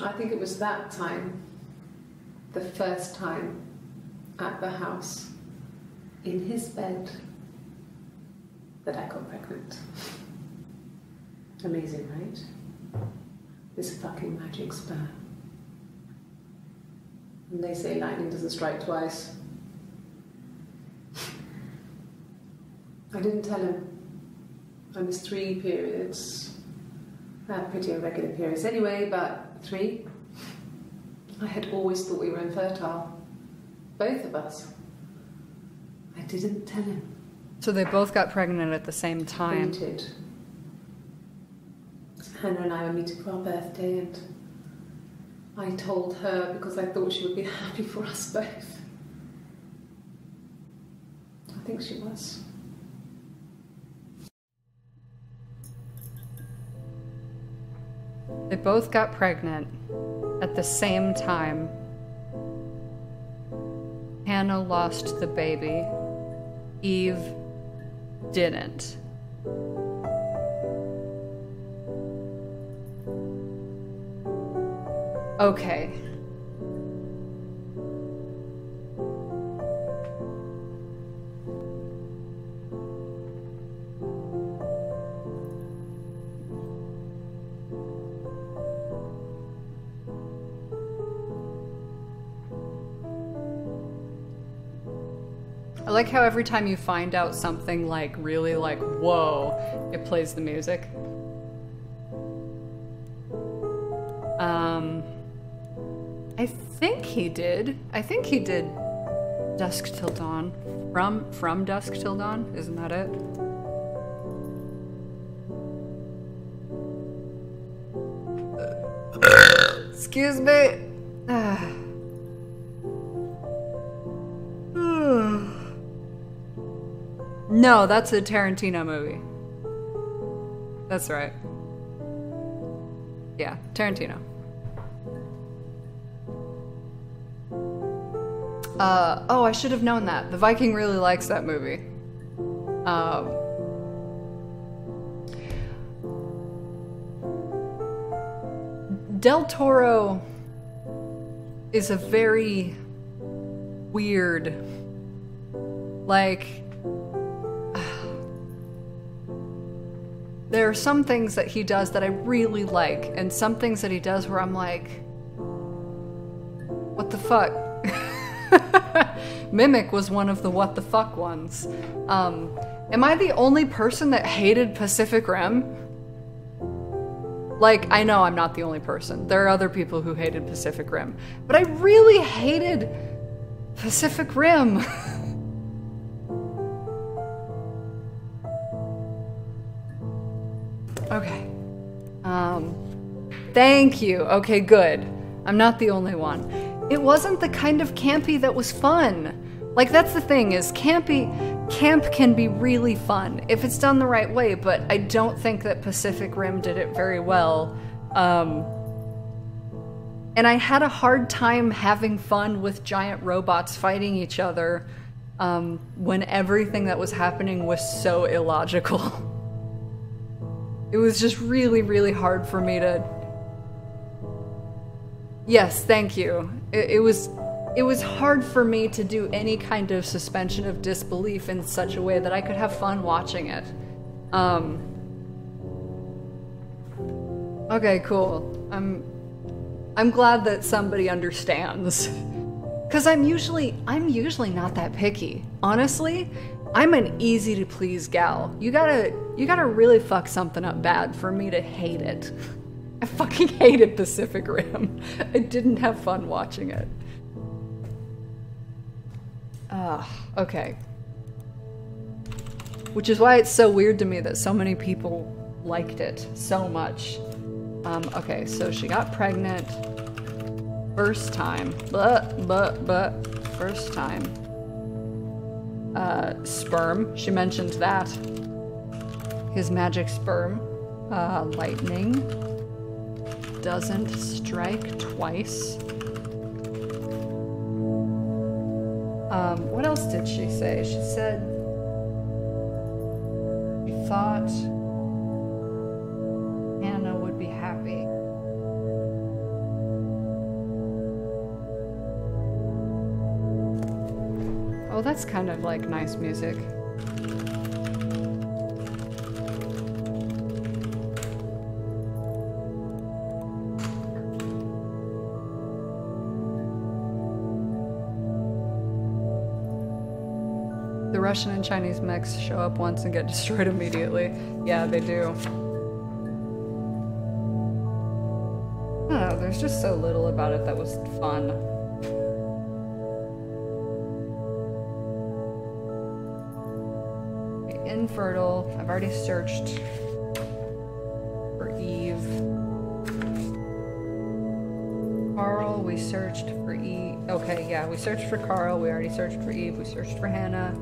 I think it was that time, the first time at the house, in his bed, that I got pregnant. Amazing, right? This fucking magic sperm. And they say lightning doesn't strike twice. I didn't tell him. I missed 3 periods. Pretty irregular periods anyway, but 3. I had always thought we were infertile. Both of us. I didn't tell him. So they both got pregnant at the same time? We did. Hannah and I were meeting for our birthday, and I told her because I thought she would be happy for us both. I think she was. They both got pregnant at the same time. Hannah lost the baby. Eve didn't. Okay. I like how every time you find out something like really like, whoa, it plays the music. I think he did. I think he did Dusk Till Dawn. From Dusk Till Dawn? Isn't that it? Excuse me. No, that's a Tarantino movie. That's right. Yeah, Tarantino. Oh, I should have known that. The Viking really likes that movie. Del Toro is a very weird, like, there are some things that he does that I really like, and some things that he does where I'm like, what the fuck? Mimic was one of the what the fuck ones. Am I the only person that hated Pacific Rim? Like, I know I'm not the only person. There are other people who hated Pacific Rim, but I really hated Pacific Rim. Okay. Thank you. Okay, good. I'm not the only one. It wasn't the kind of campy that was fun. Like, that's the thing, is camp can be really fun if it's done the right way, but I don't think that Pacific Rim did it very well. And I had a hard time having fun with giant robots fighting each other when everything that was happening was so illogical. It was just really, really hard for me to... Yes, thank you. It was hard for me to do any kind of suspension of disbelief in such a way that I could have fun watching it. Okay, cool. I'm glad that somebody understands. 'Cause I'm usually not that picky. Honestly, I'm an easy to please gal. You gotta really fuck something up bad for me to hate it. I fucking hated Pacific Rim. I didn't have fun watching it. Okay. Which is why it's so weird to me that so many people liked it so much. Okay, so she got pregnant first time. First time. Sperm. She mentioned that. His magic sperm. Lightning. Doesn't strike twice. What else did she say? She said she thought Anna would be happy. Oh, that's kind of like nice music. Russian and Chinese mechs show up once and get destroyed immediately. Yeah, they do. Oh, there's just so little about it that was fun. Infertile. I've already searched for Eve. Carl, we searched for Eve. Okay, yeah, we searched for Carl. We already searched for Eve. We searched for Hannah.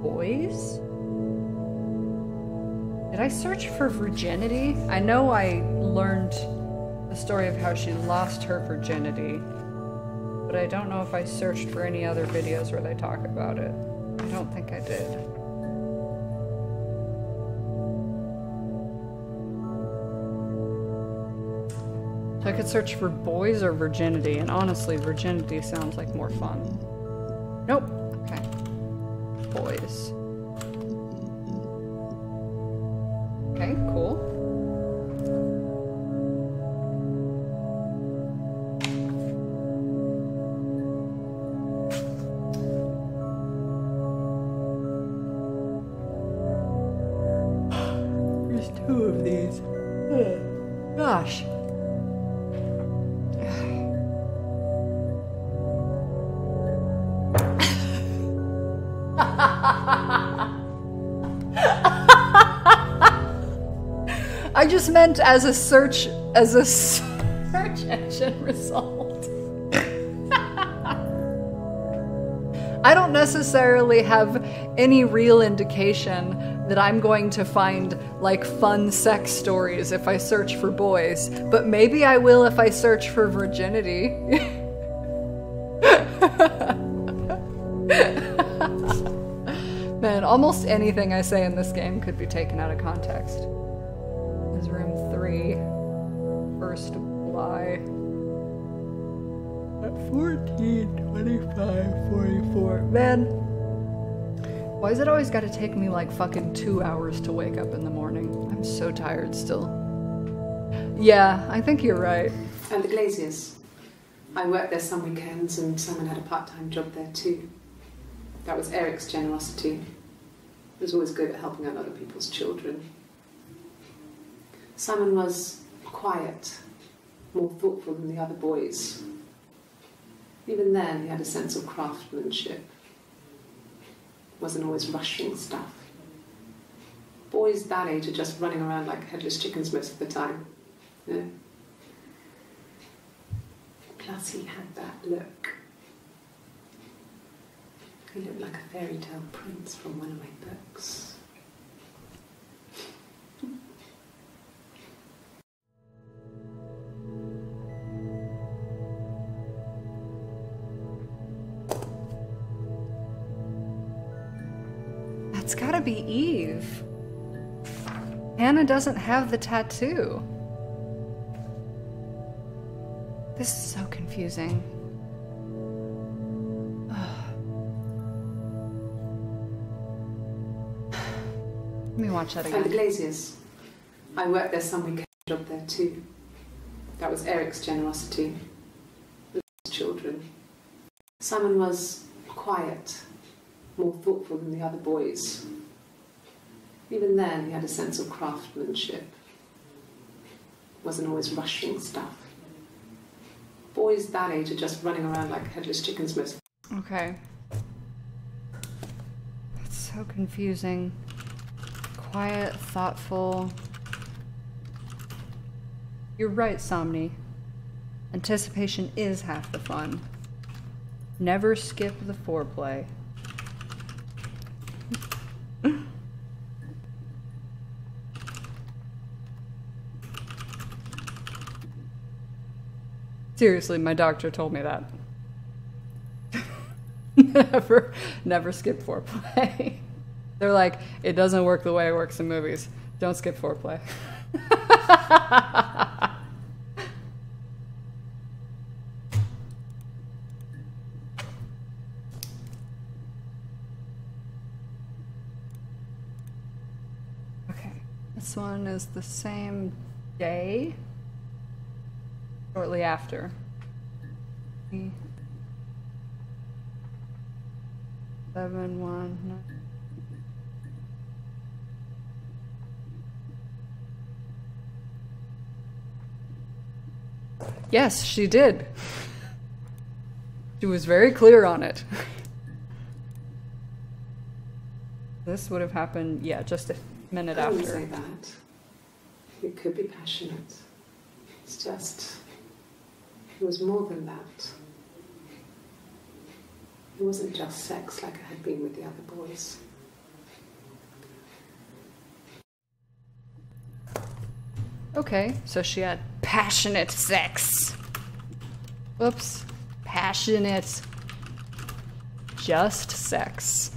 Boys? Did I search for virginity? I know I learned the story of how she lost her virginity, but I don't know if I searched for any other videos where they talk about it. I don't think I did. So I could search for boys or virginity, and honestly, virginity sounds like more fun. Nope. Okay. Boys. Okay, cool. There's two of these. Oh, gosh. I just meant as a search, engine result. I don't necessarily have any real indication that I'm going to find like fun sex stories if I search for boys, but maybe I will if I search for virginity. Man, almost anything I say in this game could be taken out of context. This is room 3. First lie. At 14, 25, 44. Man, why is it always gotta take me like fucking 2 hours to wake up in the morning? I'm so tired still. Yeah, I think you're right. And the glaziers. I worked there some weekends and someone had a part-time job there too. That was Eric's generosity. He was always good at helping out other people's children. Simon was quiet, more thoughtful than the other boys. Even then, he had a sense of craftsmanship. Wasn't always rushing stuff. Boys that age are just running around like headless chickens most of the time. You know? Plus, he had that look. He looked like a fairy tale prince from one of my books. That's gotta be Eve. Anna doesn't have the tattoo. This is so confusing. Let me watch that again. And the glaziers. I worked there some weekend job there too. That was Eric's generosity. With his children. Simon was quiet, more thoughtful than the other boys. Even then, he had a sense of craftsmanship. Wasn't always rushing stuff. Boys that age are just running around like headless chickens most of Okay. That's so confusing. Quiet, thoughtful. You're right, Somni. Anticipation is half the fun. Never skip the foreplay. Seriously, my doctor told me that. Never skip foreplay. They're like, it doesn't work the way it works in movies. Don't skip foreplay. Okay, this one is the same day. Shortly after. Yes, she did. She was very clear on it. This would have happened, yeah, just a minute after. I wouldn't say that. You could be passionate. It's just... It was more than that. It wasn't just sex like it had been with the other boys. Okay, so she had passionate sex. Whoops. Passionate. Just sex.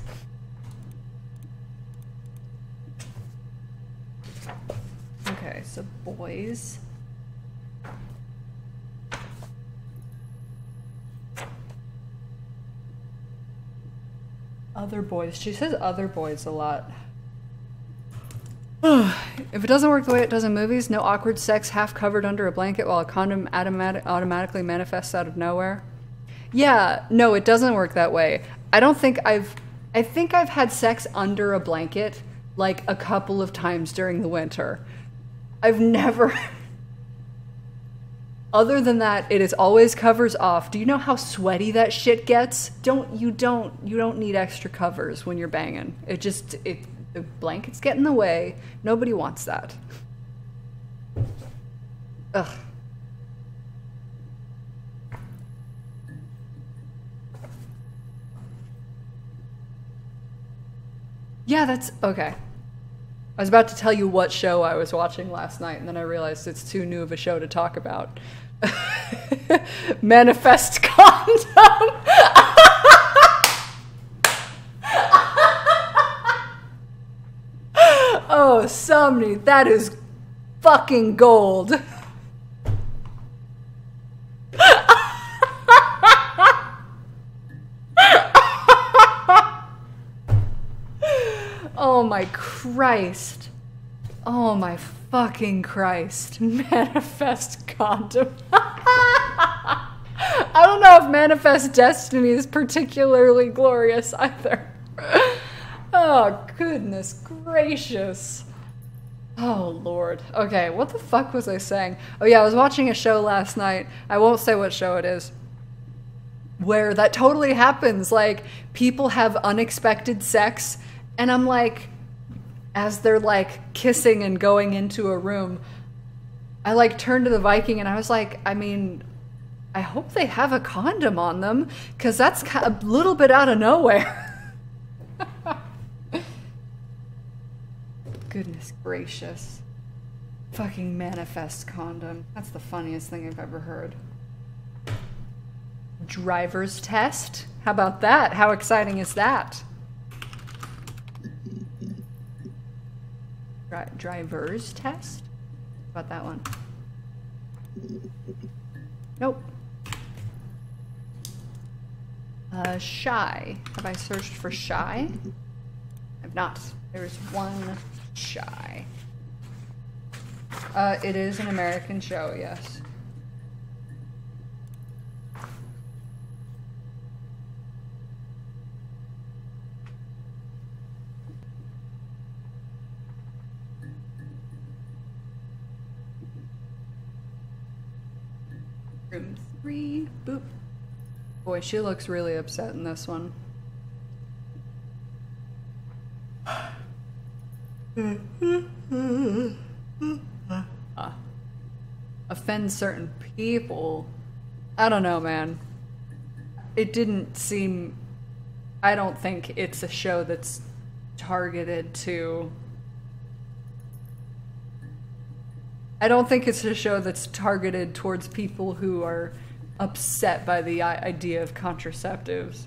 Okay, so boys... Other boys. She says other boys a lot. If it doesn't work the way it does in movies, no awkward sex half covered under a blanket while a condom automatically manifests out of nowhere. Yeah, no, it doesn't work that way. I don't think I think I've had sex under a blanket like a couple of times during the winter. I've never... Other than that, it is always covers off. Do you know how sweaty that shit gets? You don't need extra covers when you're banging. It just, the blankets get in the way. Nobody wants that. Ugh. Yeah, that's, okay. I was about to tell you what show I was watching last night, and then I realized it's too new of a show to talk about. Manifest condom. Oh, Somni, that is fucking gold. Oh my Christ. Oh my fucking Christ. Manifest condom. I don't know if manifest destiny is particularly glorious either. Oh, goodness gracious. Oh, Lord. Okay, what the fuck was I saying? Oh, yeah, I was watching a show last night. I won't say what show it is. Where that totally happens. Like, people have unexpected sex, and I'm like, as they're like kissing and going into a room, I like turned to the Viking and I was like, I mean, I hope they have a condom on them, because that's a little bit out of nowhere. Goodness gracious. Fucking manifest condom. That's the funniest thing I've ever heard. Driver's test? How about that? How exciting is that? Driver's test? How about that one? Nope. Shy. Have I searched for shy? I've not. There's one shy. It is an American show, yes. Room 3, boop. Boy, she looks really upset in this one. Offend certain people. I don't know, man. It didn't seem... I don't think it's a show that's targeted to... I don't think it's a show that's targeted towards people who are upset by the idea of contraceptives.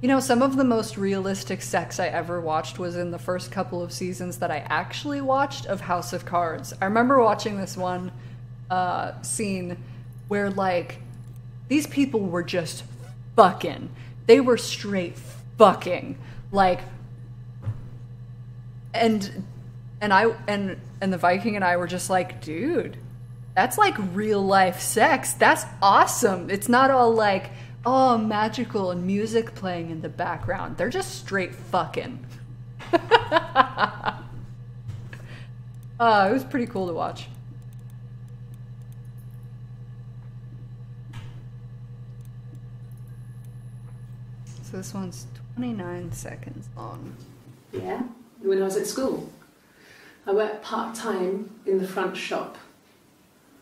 You know, some of the most realistic sex I ever watched was in the first couple of seasons that I actually watched of House of Cards. I remember watching this one scene where, like, these people were just fucking. They were straight fucking. Like, and the Viking and I were just like, dude, that's like real life sex. That's awesome. It's not all like, oh, magical and music playing in the background. They're just straight fucking. It was pretty cool to watch. So this one's 29 seconds long. Yeah, when I was at school, I worked part-time in the front shop.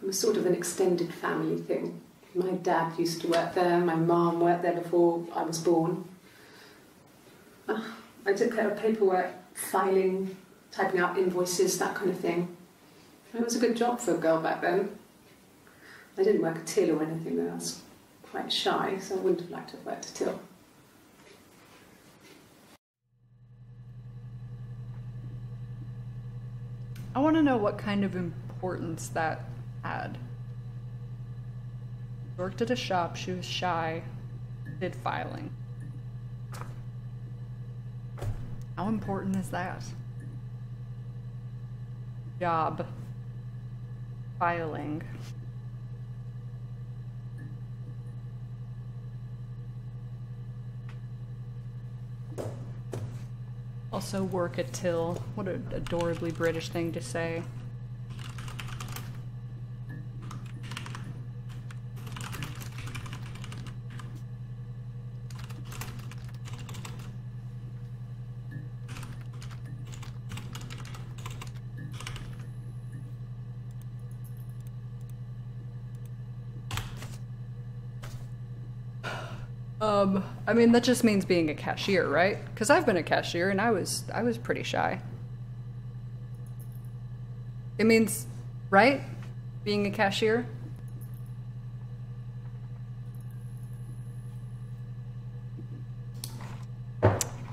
It was sort of an extended family thing. My dad used to work there, my mom worked there before I was born. I took care of paperwork, filing, typing out invoices, that kind of thing. It was a good job for a girl back then. I didn't work a till or anything though, I was quite shy, so I wouldn't have liked to have worked a till. I want to know what kind of importance that had. Worked at a shop, she was shy, did filing. How important is that? Job. Filing. Also work a till. What an adorably British thing to say. I mean, that just means being a cashier, right? Because I've been a cashier and I was pretty shy. It means, right? Being a cashier.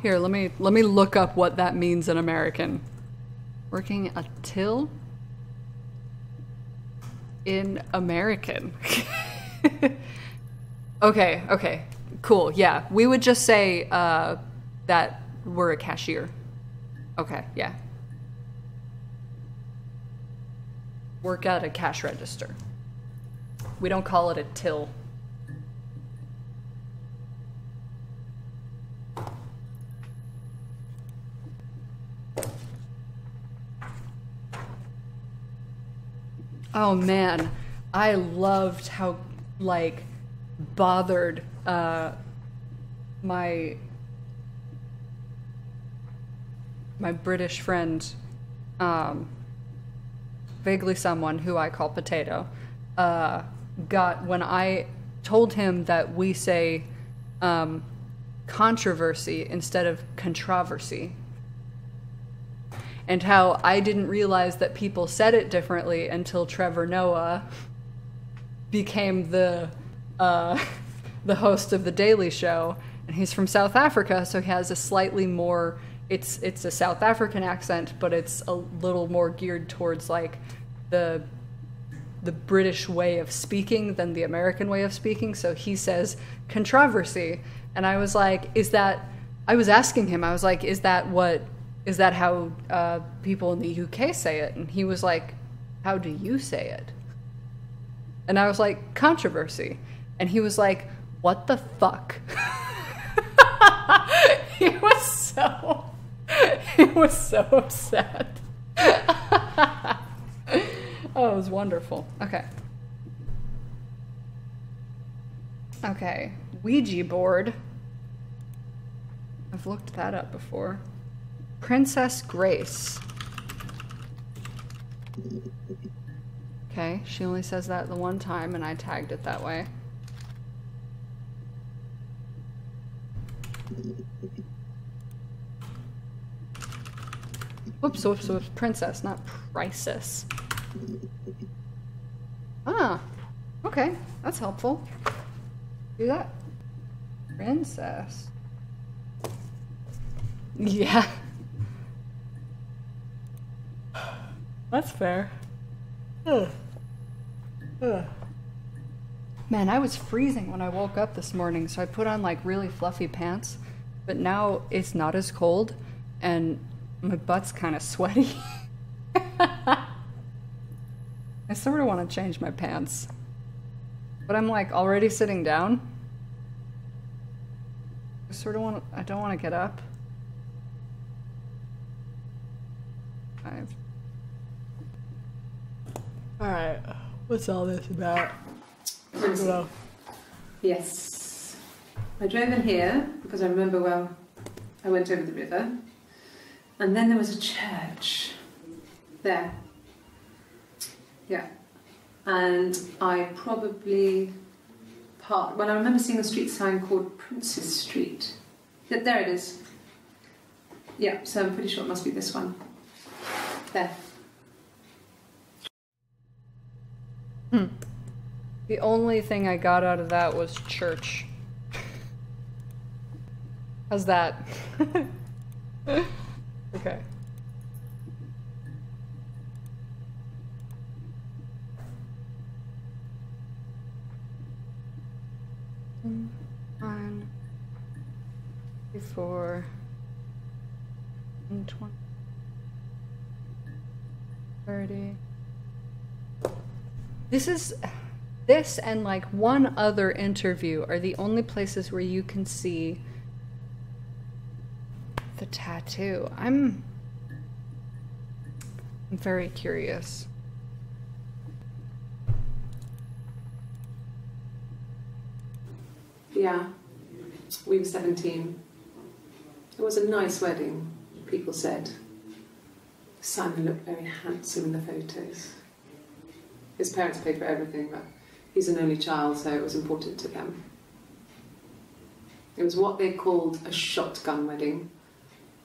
Here, let me look up what that means in American. Working a till in American. Okay, okay. Cool, yeah. We would just say that we're a cashier. Okay, yeah. Work at a cash register. We don't call it a till. Oh man, I loved how, like, bothered my British friend, vaguely someone who I call Potato, got when I told him that we say controversy instead of controversy, and how I didn't realize that people said it differently until Trevor Noah became the host of The Daily Show, and he's from South Africa, so he has a slightly more, it's a South African accent, but it's a little more geared towards, like, the British way of speaking than the American way of speaking, so he says controversy, and I was like, is that, I was asking him, I was like, is that how people in the UK say it? And he was like, how do you say it? And I was like, controversy. And he was like, what the fuck? he was so upset. Oh, it was wonderful. Okay. Okay. Ouija board. I've looked that up before. Princess Grace. Okay, she only says that the one time and I tagged it that way. Whoops, whoops, whoops. Princess, not Prices. Ah, okay. That's helpful. Do that. Princess. Yeah. That's fair. Ugh. Ugh. Man, I was freezing when I woke up this morning, so I put on like really fluffy pants, but now it's not as cold and my butt's kind of sweaty. I sort of want to change my pants, but I'm like already sitting down. I sort of want to, I don't want to get up. All right, what's all this about? Well. Yes, I drove in here because I remember, well, I went over the river and then there was a church there. Yeah, and I probably parked, well, I remember seeing a street sign called Prince's Street. There it is. Yeah, so I'm pretty sure it must be this one. There. Hmm. The only thing I got out of that was church. How's that? Okay. One, before, 20, 30. This and like one other interview are the only places where you can see the tattoo. I'm very curious. Yeah, we were 17. It was a nice wedding, people said. Simon looked very handsome in the photos. His parents paid for everything, but he's an only child, so it was important to them. It was what they called a shotgun wedding,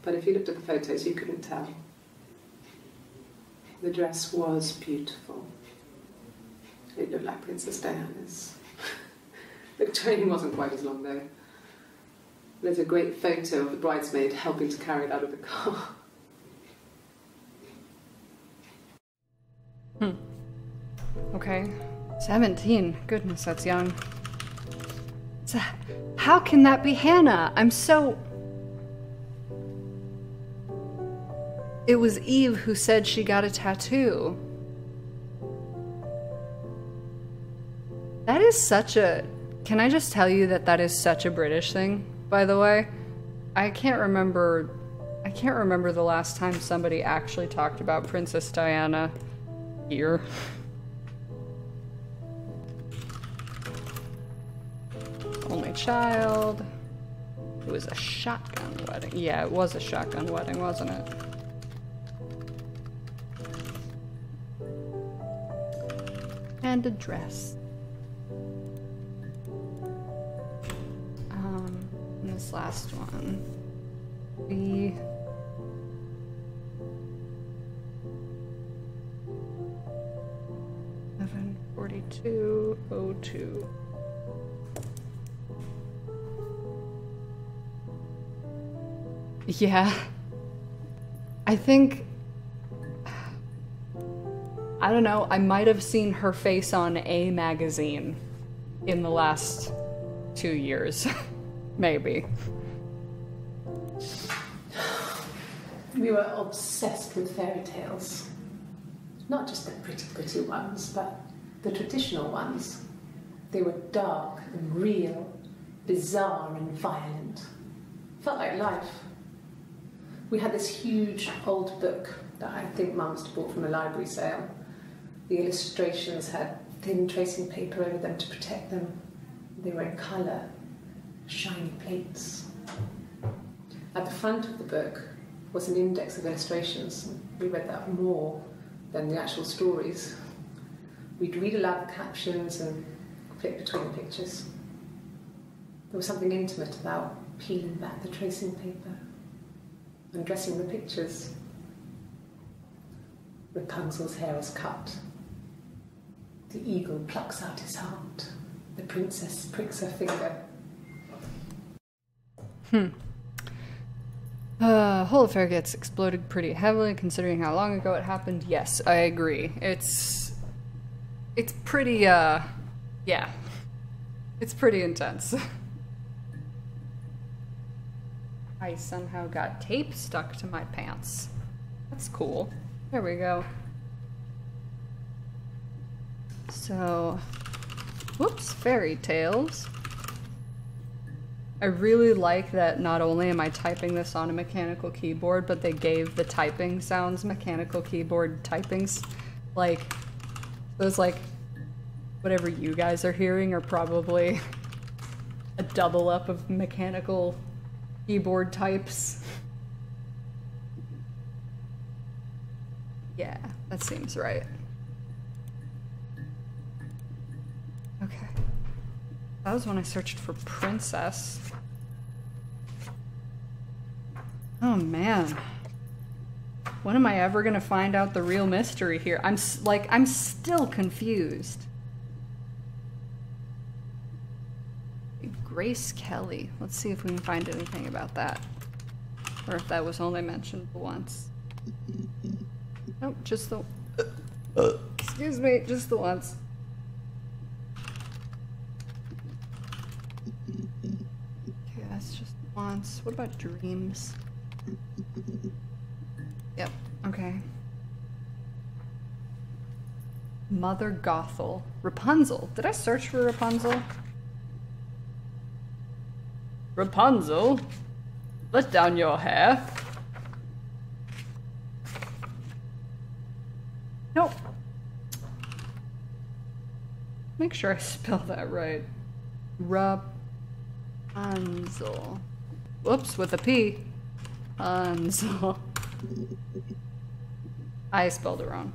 but if you looked at the photos, you couldn't tell. The dress was beautiful. It looked like Princess Diana's. The train wasn't quite as long, though. There's a great photo of the bridesmaid helping to carry it out of the car. Hmm. Okay, 17. Goodness, that's young. So, how can that be Hannah? I'm so... It was Eve who said she got a tattoo. That is such a... Can I just tell you that that is such a British thing, by the way? I can't remember the last time somebody actually talked about Princess Diana here. Only child. It was a shotgun wedding. Yeah, it was a shotgun wedding, wasn't it? And a dress. And this last one. The... '42:02. Yeah, I think, I don't know, I might have seen her face on a magazine in the last 2 years, maybe. We were obsessed with fairy tales. Not just the pretty, pretty ones, but the traditional ones. They were dark and real, bizarre and violent. Felt like life. We had this huge old book that I think Mum bought from a library sale. The illustrations had thin tracing paper over them to protect them. They were in colour, shiny plates. At the front of the book was an index of illustrations. We read that more than the actual stories. We'd read aloud the captions and flip between the pictures. There was something intimate about peeling back the tracing paper and dressing the pictures. Rapunzel's hair is cut. The eagle plucks out his heart. The princess pricks her finger. The whole affair gets exploded pretty heavily, considering how long ago it happened. Yes, I agree. It's pretty, yeah. It's pretty intense. I somehow got tape stuck to my pants. That's cool. There we go. So, whoops, fairy tales. I really like that not only am I typing this on a mechanical keyboard, but they gave the typing sounds mechanical keyboard typings. Like, those, like, whatever you guys are hearing are probably a double up of mechanical keyboard types. Yeah, that seems right. Okay. That was when I searched for princess. Oh man. When am I ever gonna find out the real mystery here? I'm still confused. Grace Kelly. Let's see if we can find anything about that. Or if that was only mentioned once. Nope, just the... Excuse me, just the once. Okay, that's just once. What about dreams? Yep, okay. Mother Gothel. Rapunzel. Did I search for Rapunzel? Rapunzel, let down your hair. Nope. Make sure I spell that right. Rapunzel. Whoops, with a P. Punzel. I spelled it wrong.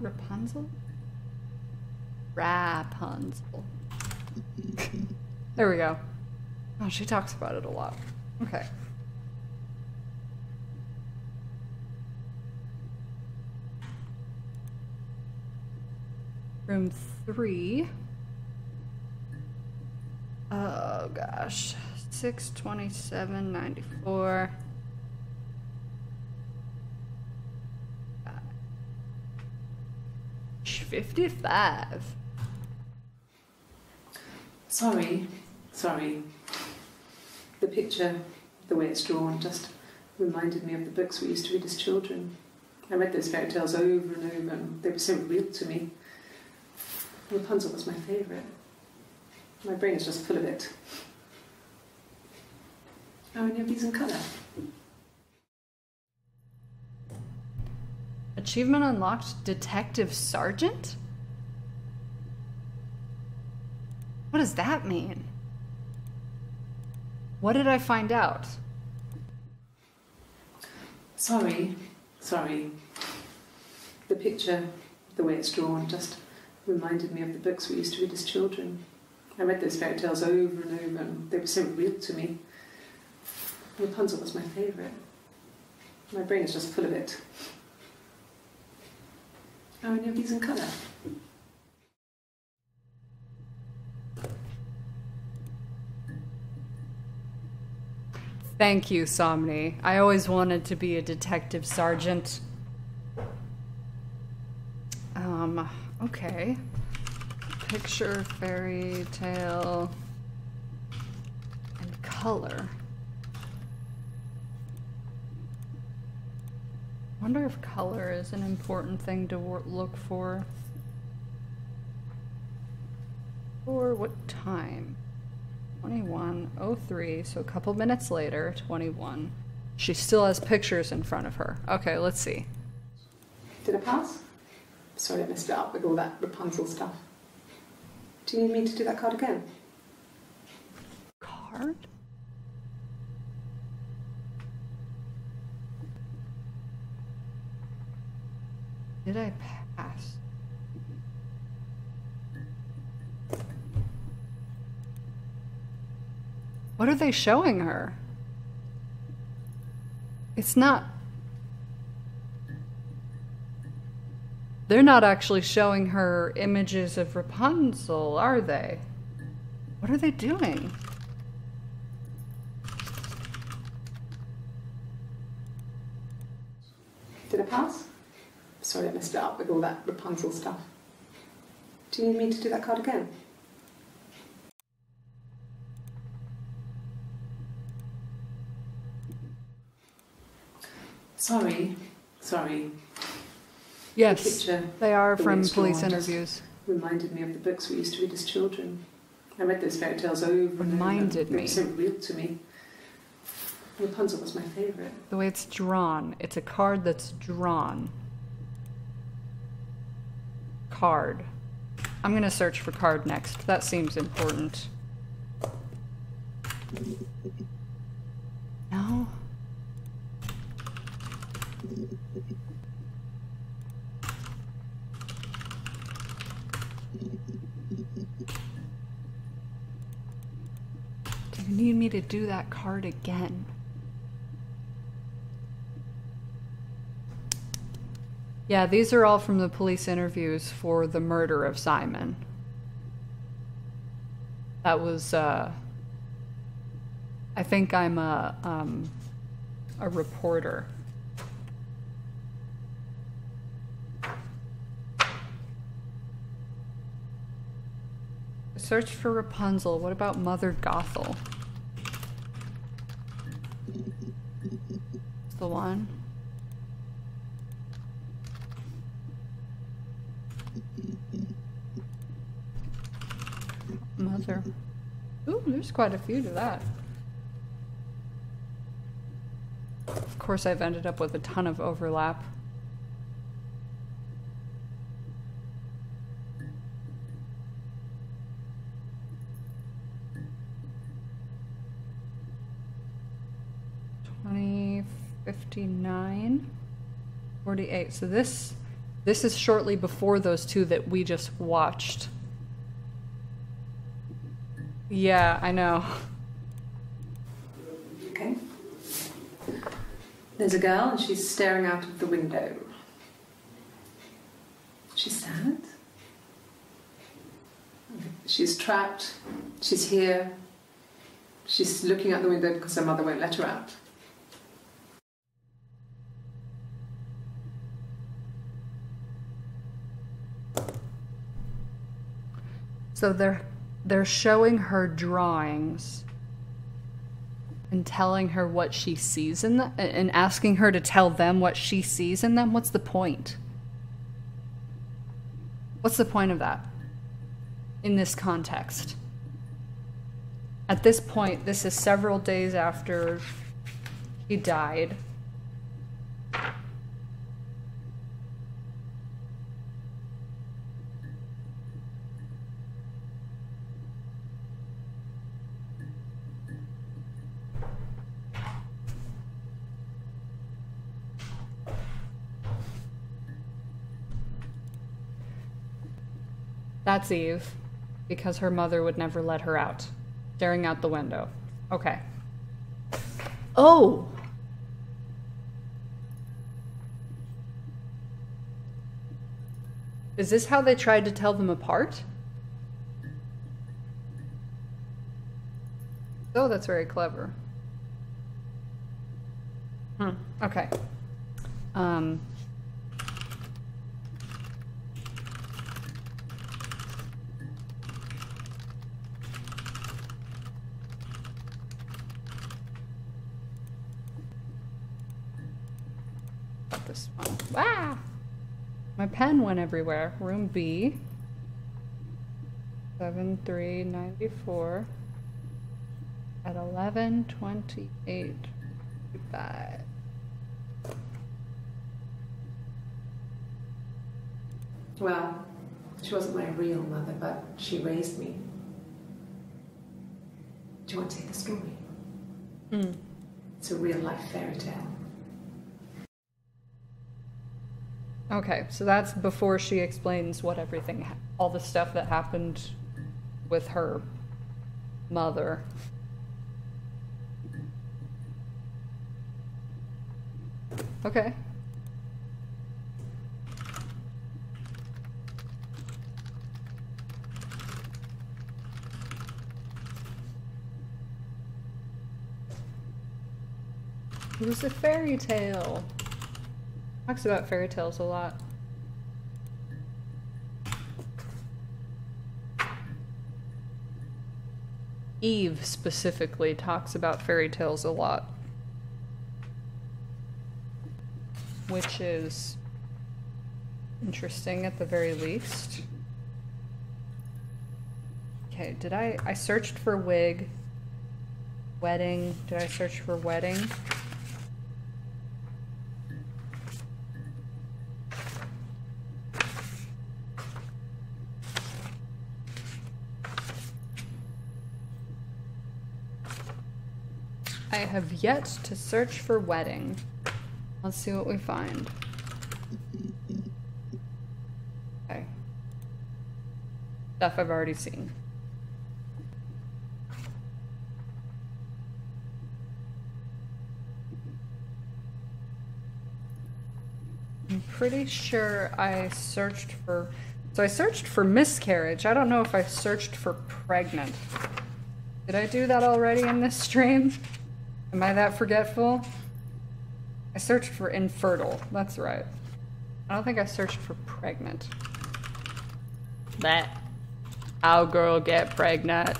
Rapunzel? Rapunzel. There we go. Oh, she talks about it a lot. Okay. Room 3. Oh gosh. 627.94. God. 55. Sorry. The picture, the way it's drawn, just reminded me of the books we used to read as children. I read those fairy tales over and over, and they were so real to me. Rapunzel was my favourite. My brain is just full of it. How many of these in colour? Achievement unlocked, Detective Sergeant? What does that mean? What did I find out? Sorry. The picture, the way it's drawn, just reminded me of the books we used to read as children. I read those fairy tales over and over, and they were so real to me. Rapunzel was my favourite. My brain is just full of it. How many of these in colour? Thank you, Somni. I always wanted to be a detective sergeant. Okay. Picture, fairy tale, and color. I wonder if color is an important thing to look for. Or what time? 21:03, so a couple minutes later, 21. She still has pictures in front of her. Okay, let's see. Did I pass? Sorry, I messed it up with all that Rapunzel stuff. Do you need me to do that card again? Card? Did I pass? What are they showing her? It's not... They're not actually showing her images of Rapunzel, are they? What are they doing? Did I pass? Sorry, I messed it up with all that Rapunzel stuff. Do you need me to do that card again? Sorry. Yes, they are from police interviews. Reminded me of the books we used to read as children. I read those fairy tales over and over. They were so real to me. Rapunzel was my favourite. The way it's drawn. It's a card that's drawn. Card. I'm going to search for card next. That seems important. No? You need me to do that card again. Yeah, these are all from the police interviews for the murder of Simon. That was, I think I'm a reporter. Search for Rapunzel. What about Mother Gothel? The one. Mother. Ooh, there's quite a few to that. Of course, I've ended up with a ton of overlap. Nine, 48. So this is shortly before those two that we just watched. Yeah, I know. Okay. There's a girl and she's staring out of the window. She's sad. She's trapped. She's here. She's looking out the window because her mother won't let her out. So they're showing her drawings and telling her what she sees in them, and asking her to tell them what she sees in them. What's the point? What's the point of that in this context? At this point, this is several days after he died. That's Eve, because her mother would never let her out. Staring out the window. Okay. Oh! Is this how they tried to tell them apart? Oh, that's very clever. Hmm. Okay. My pen went everywhere. Room B. 7394 at 11:28:55. Well, she wasn't my real mother, but she raised me. Do you want to hear the story? Mm. It's a real-life fairy tale. Okay, so that's before she explains what everything, all the stuff that happened with her mother. Okay. It was a fairy tale. Talks about fairy tales a lot. Eve specifically talks about fairy tales a lot. Which is interesting at the very least. Okay, did I searched for wig. Wedding. Did I search for wedding? I have yet to search for wedding. Let's see what we find. Okay. Stuff I've already seen. I'm pretty sure I searched for... So I searched for miscarriage. I don't know if I searched for pregnant. Did I do that already in this stream? Am I that forgetful? I searched for infertile. That's right. I don't think I searched for pregnant. That how girl get pregnant.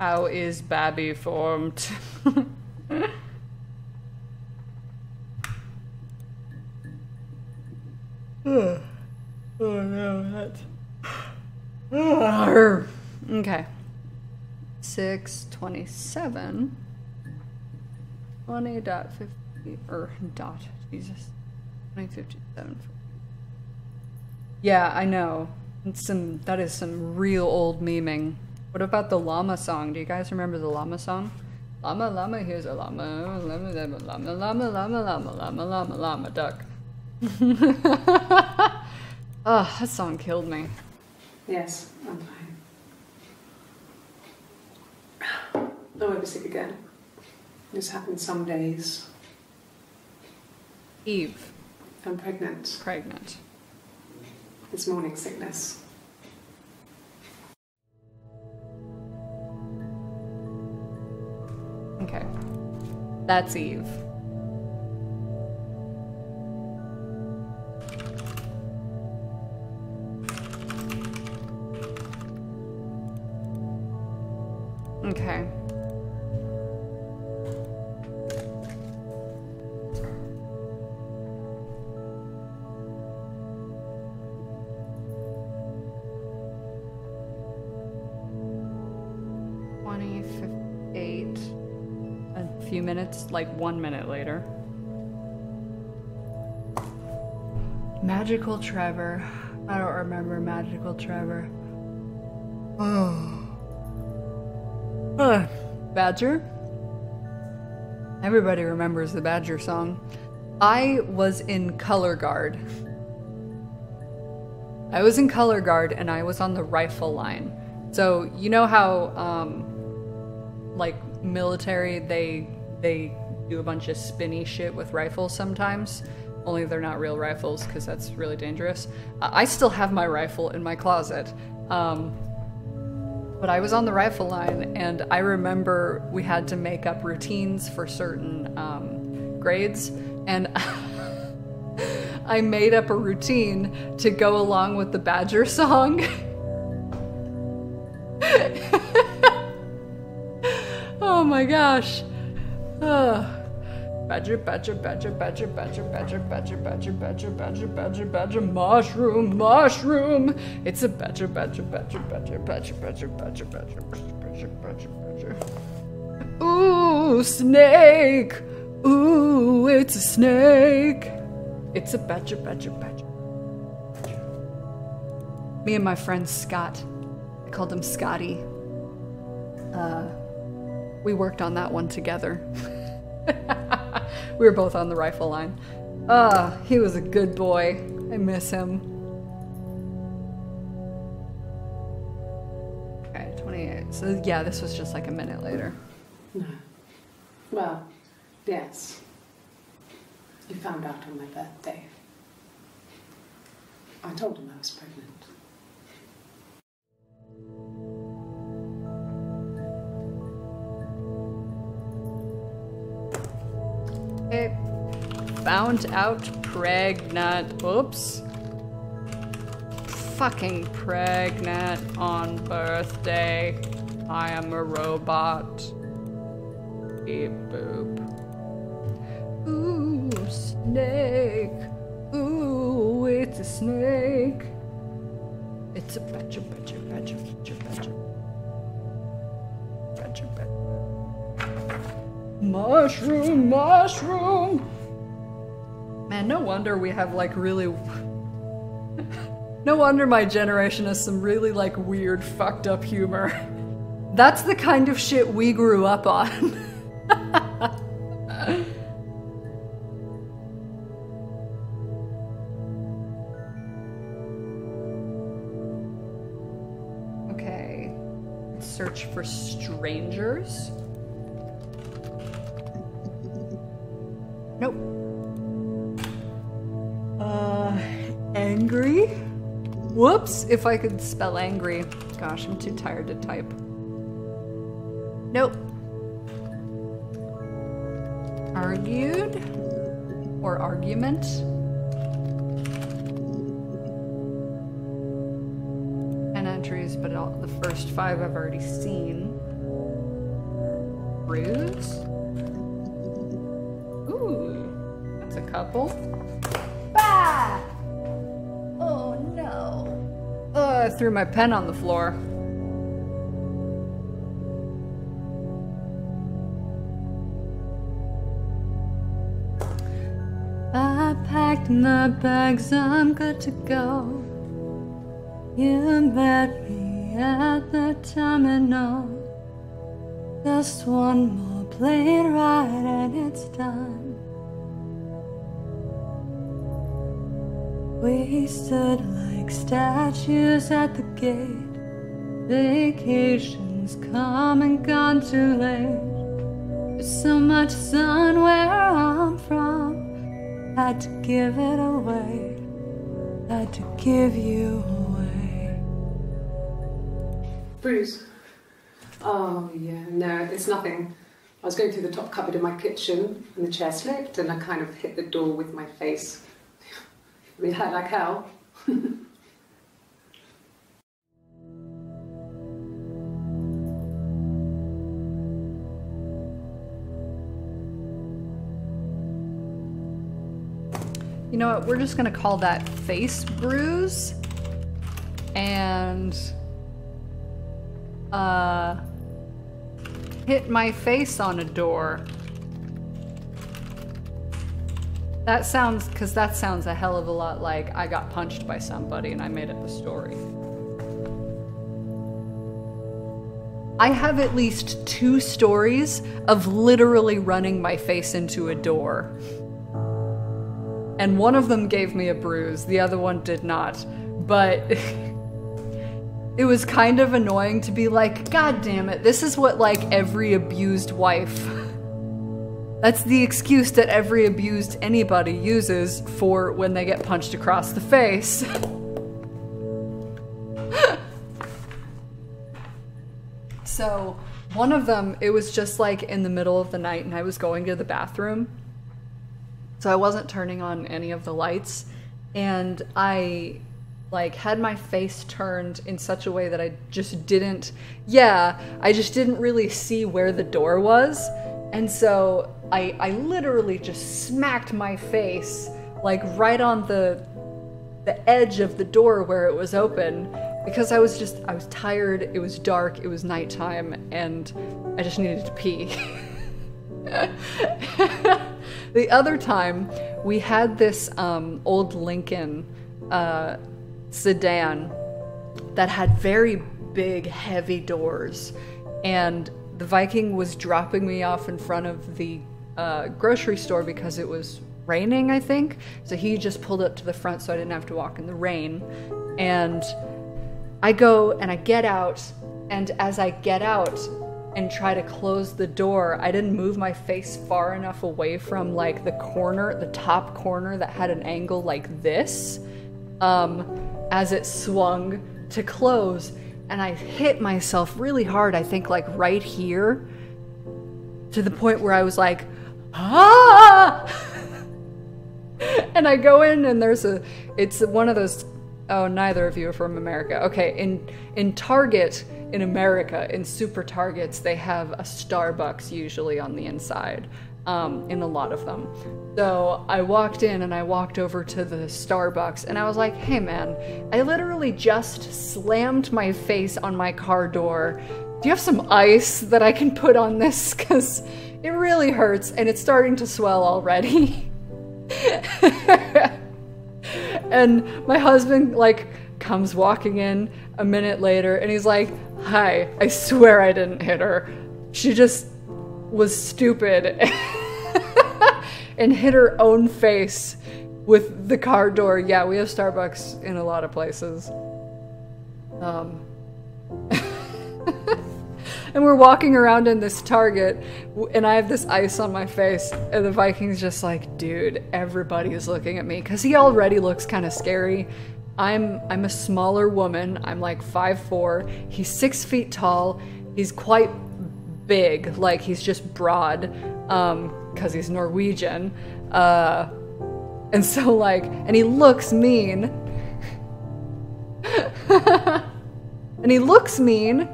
How is baby formed? Oh no, that's... Okay. 6:27. 20.50 Jesus. 20:57. Yeah, I know. It's some, that is some real old memeing. What about the llama song? Do you guys remember the llama song? Llama, llama, here's a llama. Llama, llama, llama, llama, llama, llama, llama, llama, llama, duck. Oh, that song killed me. Yes, I'm fine. I'll never sick again. This happens some days. Eve. I'm pregnant. Pregnant. It's morning sickness. Okay. That's Eve. Okay. Minutes, like 1 minute later. Magical Trevor. I don't remember Magical Trevor. Oh. Badger? Everybody remembers the Badger song. I was in color guard. I was in color guard and I was on the rifle line. So you know how like military they do a bunch of spinny shit with rifles sometimes, only they're not real rifles because that's really dangerous. I still have my rifle in my closet, but I was on the rifle line and I remember we had to make up routines for certain grades, and I made up a routine to go along with the Badger song. Oh my gosh. Badger, badger, badger, badger, badger, badger, badger, badger, badger, badger, badger, badger, mushroom, mushroom. It's a badger, badger, badger, badger, badger, badger, badger, badger, badger, badger, badger. Ooh, snake. Ooh, it's a snake. It's a badger. Me and my friend Scott, I called him Scotty. We worked on that one together. We were both on the rifle line. He was a good boy. I miss him. Alright, 28. So yeah, this was just like a minute later. Well, yes. You found out on my birthday. I told him I was pregnant. I found out pregnant. Oops. Fucking pregnant on birthday. I am a robot. Beep boop. Ooh, snake. Ooh, it's a snake. It's a badger. Mushroom. Man, no wonder we have like really... No wonder my generation has some really like weird fucked up humor. That's the kind of shit we grew up on. Okay. Search for strangers. Nope. Angry? Whoops, if I could spell angry. Gosh, I'm too tired to type. Nope. Argued? Or argument? And entries, but all, the first five I've already seen. Bruise? A couple. Bah! Oh no. I threw my pen on the floor. I packed my bags, I'm good to go. You met me at the terminal. Just one more plane ride and it's done. We stood like statues at the gate. Vacations come and gone too late. There's so much sun where I'm from. Had to give it away. Had to give you away. Bruise. Oh yeah, no, it's nothing. I was going through the top cupboard in my kitchen and the chair slipped and I kind of hit the door with my face. We had like hell. You know what? We're just gonna call that face bruise, and hit my face on a door. That sounds, because that sounds a hell of a lot like I got punched by somebody and I made up a story. I have at least 2 stories of literally running my face into a door. And one of them gave me a bruise, the other one did not. But it was kind of annoying to be like, God damn it, this is what like every abused wife... That's the excuse that every abused anybody uses for when they get punched across the face. So one of them, it was just like in the middle of the night and I was going to the bathroom. So I wasn't turning on any of the lights and I like had my face turned in such a way that I just didn't, I just didn't really see where the door was. And so I literally just smacked my face like right on the edge of the door where it was open because I was tired, it was dark, it was nighttime, and I just needed to pee. The other time, we had this old Lincoln sedan that had very big, heavy doors, and the Viking was dropping me off in front of the grocery store because it was raining, I think. So he just pulled up to the front so I didn't have to walk in the rain. And I go and I get out, and as I get out and try to close the door, I didn't move my face far enough away from like the corner, the top corner that had an angle like this, as it swung to close. And I hit myself really hard, I think like right here, to the point where I was like, ah! And I go in and there's a, it's one of those, oh, neither of you are from America. Okay, in Target, in America, in super Targets, they have a Starbucks usually on the inside, in a lot of them. So I walked in and I walked over to the Starbucks and I was like, hey man, I literally just slammed my face on my car door. Do you have some ice that I can put on this? Because it really hurts and it's starting to swell already. And my husband like comes walking in a minute later and he's like, hi, I swear I didn't hit her. She just was stupid and hit her own face with the car door. Yeah, we have Starbucks in a lot of places. And we're walking around in this Target, and I have this ice on my face, and the Viking's just like, dude, everybody is looking at me, because he already looks kind of scary. I'm a smaller woman, I'm like 5'4", he's 6 feet tall, he's quite big, like he's just broad, because he's Norwegian, and so like, and he looks mean. And he looks mean,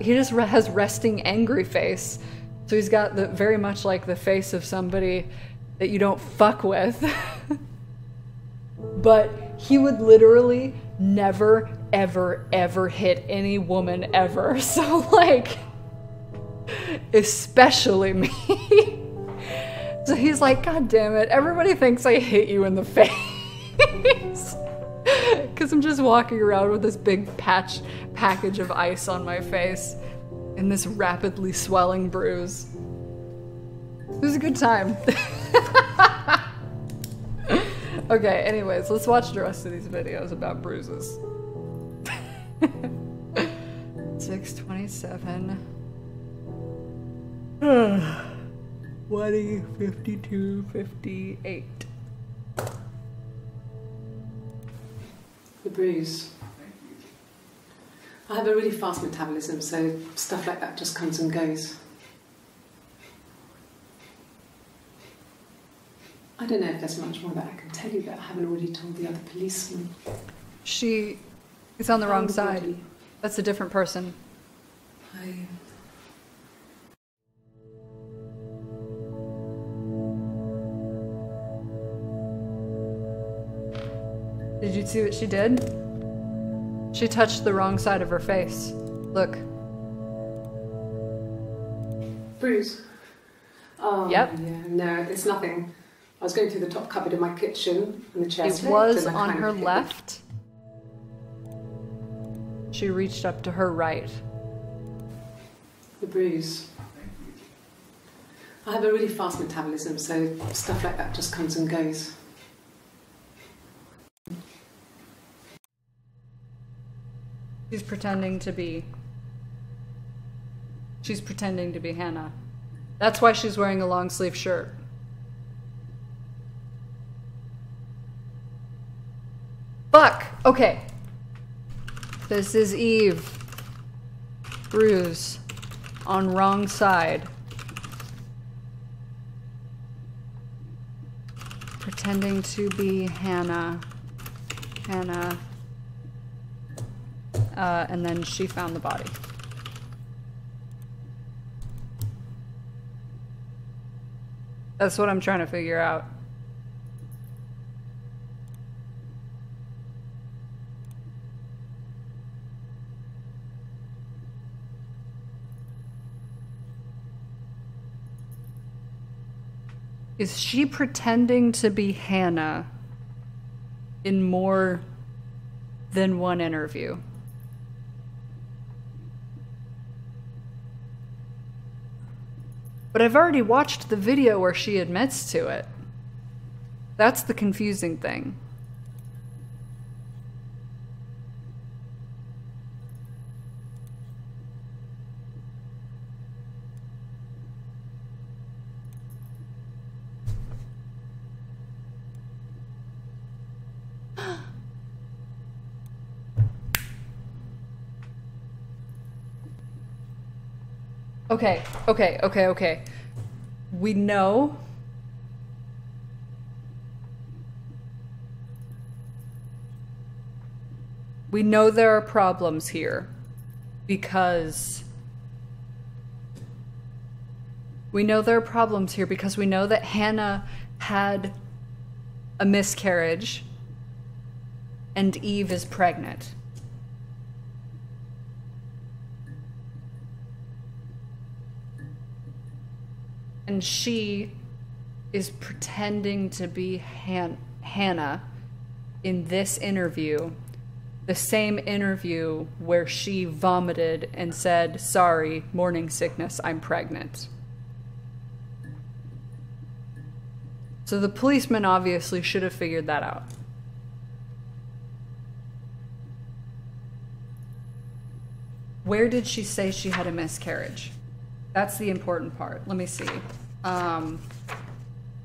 he just has resting angry face. So he's got the very much like the face of somebody that you don't fuck with. But he would literally never, ever, ever hit any woman ever. So like, especially me. So he's like, God damn it, everybody thinks I hit you in the face. Because I'm just walking around with this big package of ice on my face and this rapidly swelling bruise. It was a good time. Okay, anyways, let's watch the rest of these videos about bruises. 6:27. 20, 52, 58. The bruise. I have a really fast metabolism, so stuff like that just comes and goes. I don't know if there's much more that I can tell you that I haven't already told the other policeman. She is on the wrong side. Body. That's a different person. Did you see what she did? She touched the wrong side of her face. Look. Bruise. Oh, yep. Yeah, no, it's nothing. I was going through the top cupboard in my kitchen and the chest. It was on her left. She reached up to her right. The bruise. I have a really fast metabolism, so stuff like that just comes and goes. She's pretending to be. She's pretending to be Hannah. That's why she's wearing a long sleeve shirt. Fuck! Okay. This is Eve. Bruise. On wrong side. Pretending to be Hannah. Hannah. And then she found the body. That's what I'm trying to figure out. Is she pretending to be Hannah in more than one interview? But I've already watched the video where she admits to it. That's the confusing thing. Okay. We know there are problems here because we know that Hannah had a miscarriage and Eve is pregnant. And she is pretending to be Hannah in this interview, the same interview where she vomited and said, "Sorry, morning sickness, I'm pregnant." So the policeman obviously should have figured that out. Where did she say she had a miscarriage? That's the important part. Let me see.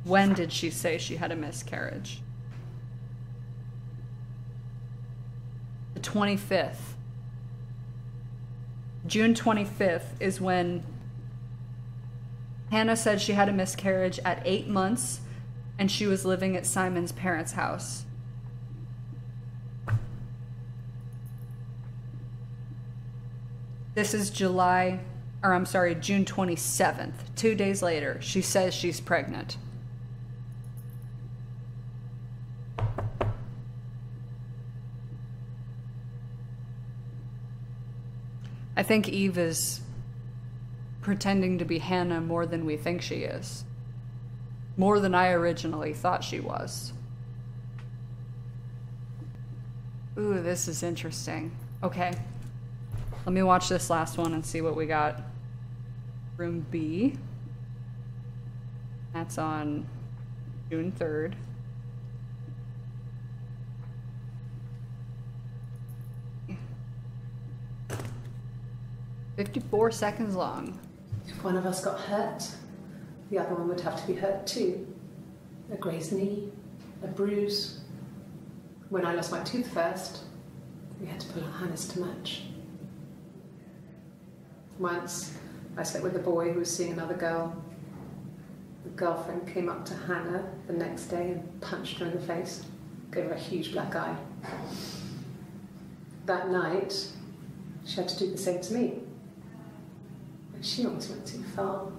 When did she say she had a miscarriage? The 25th. June 25th is when Hannah said she had a miscarriage at 8 months and she was living at Simon's parents' house. This is June 27th. 2 days later, she says she's pregnant. I think Eve is pretending to be Hannah more than we think she is. More than I originally thought she was. Ooh, this is interesting. Okay. Let me watch this last one and see what we got. Room B. That's on June 3rd. Yeah. 54 seconds long. If one of us got hurt, the other one would have to be hurt too. A grazed knee, a bruise. When I lost my tooth first, we had to pull our harness to match. Once, I slept with a boy who was seeing another girl. The girlfriend came up to Hannah the next day and punched her in the face, gave her a huge black eye. That night, she had to do the same to me. And she almost went too far.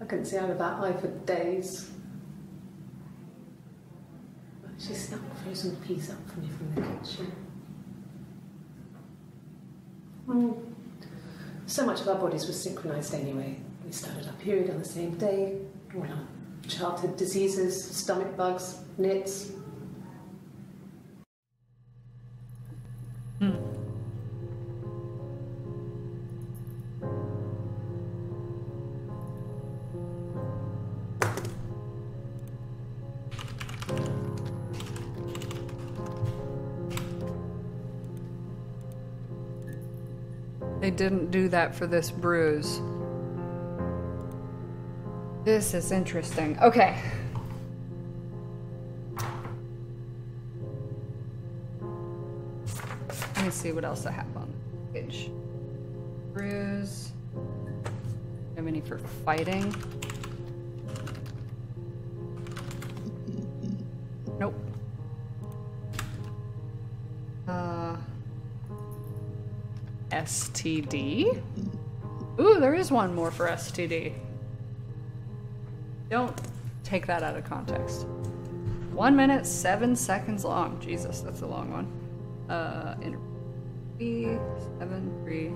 I couldn't see out of that eye for days. She snuck frozen peas up for me from the kitchen. So much of our bodies was synchronized anyway. We started our period on the same day, all our childhood diseases, stomach bugs, nits. Didn't do that for this bruise. This is interesting. Okay. Let me see what else I have on the page. Bruise. Do I have any for fighting? Nope. STD? Ooh, there is one more for STD. Don't take that out of context. 1 minute, 7 seconds long. Jesus, that's a long one. In B, 7, 3.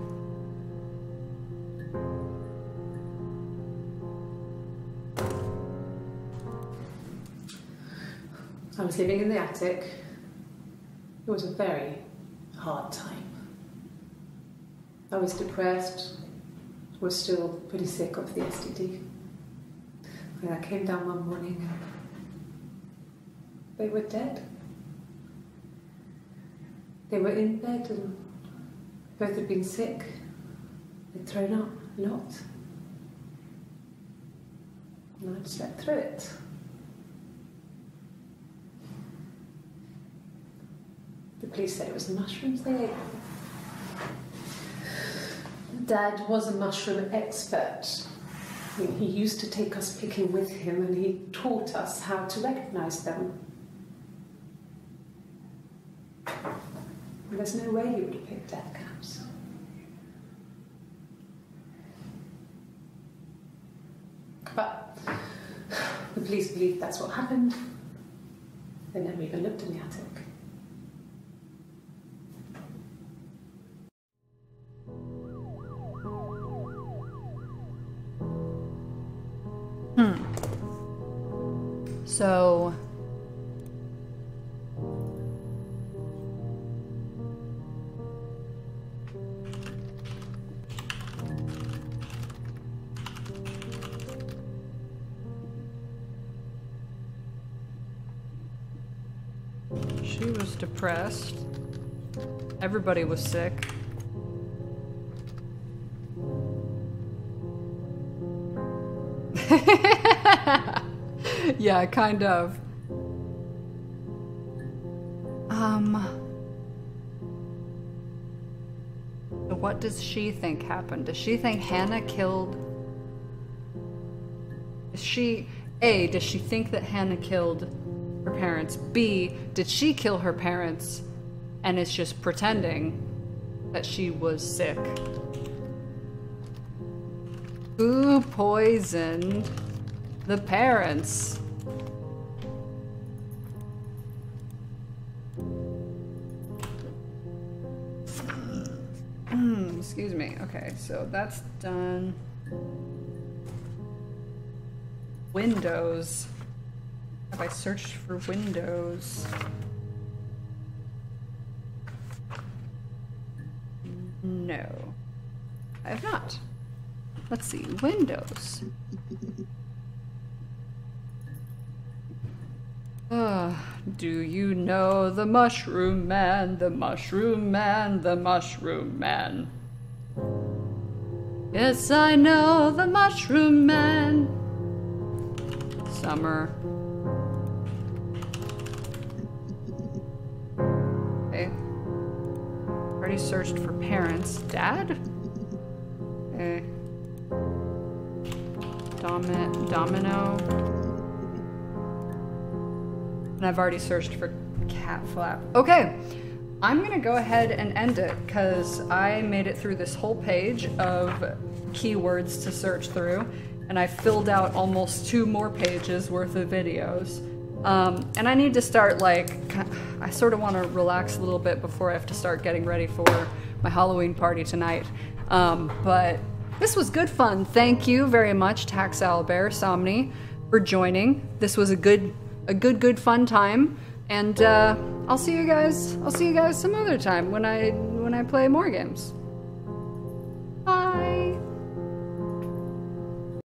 I was living in the attic. It was a very hard time. I was depressed, was still pretty sick of the STD. When I came down one morning, they were dead. They were in bed and both had been sick. They'd thrown up a lot. And I just slept through it. The police said it was the mushrooms they ate. Dad was a mushroom expert. I mean, he used to take us picking with him and he taught us how to recognise them. And there's no way you would have picked deadcaps. But the police believed that's what happened. They never even looked in the attic. So, she was depressed. Everybody was sick. Yeah, kind of. What does she think happened? Does she think Hannah killed... does she think that Hannah killed her parents? B, did she kill her parents and is just pretending that she was sick? Who poisoned the parents? Excuse me. Okay, so that's done. Windows. Have I searched for Windows? No, I have not. Let's see. Windows. Do you know the Mushroom Man, the Mushroom Man, the Mushroom Man? Yes, I know the Mushroom Man. Summer. Okay. Already searched for parents. Dad? Okay. Domino. And I've already searched for cat flap. Okay, I'm gonna go ahead and end it because I made it through this whole page of keywords to search through, and I filled out almost 2 more pages worth of videos. And I need to start, like, I sort of want to relax a little bit before I have to start getting ready for my Halloween party tonight. But this was good fun. Thank you very much, Tax Owlbear, Somni, for joining. This was a good fun time, and I'll see you guys some other time when I play more games.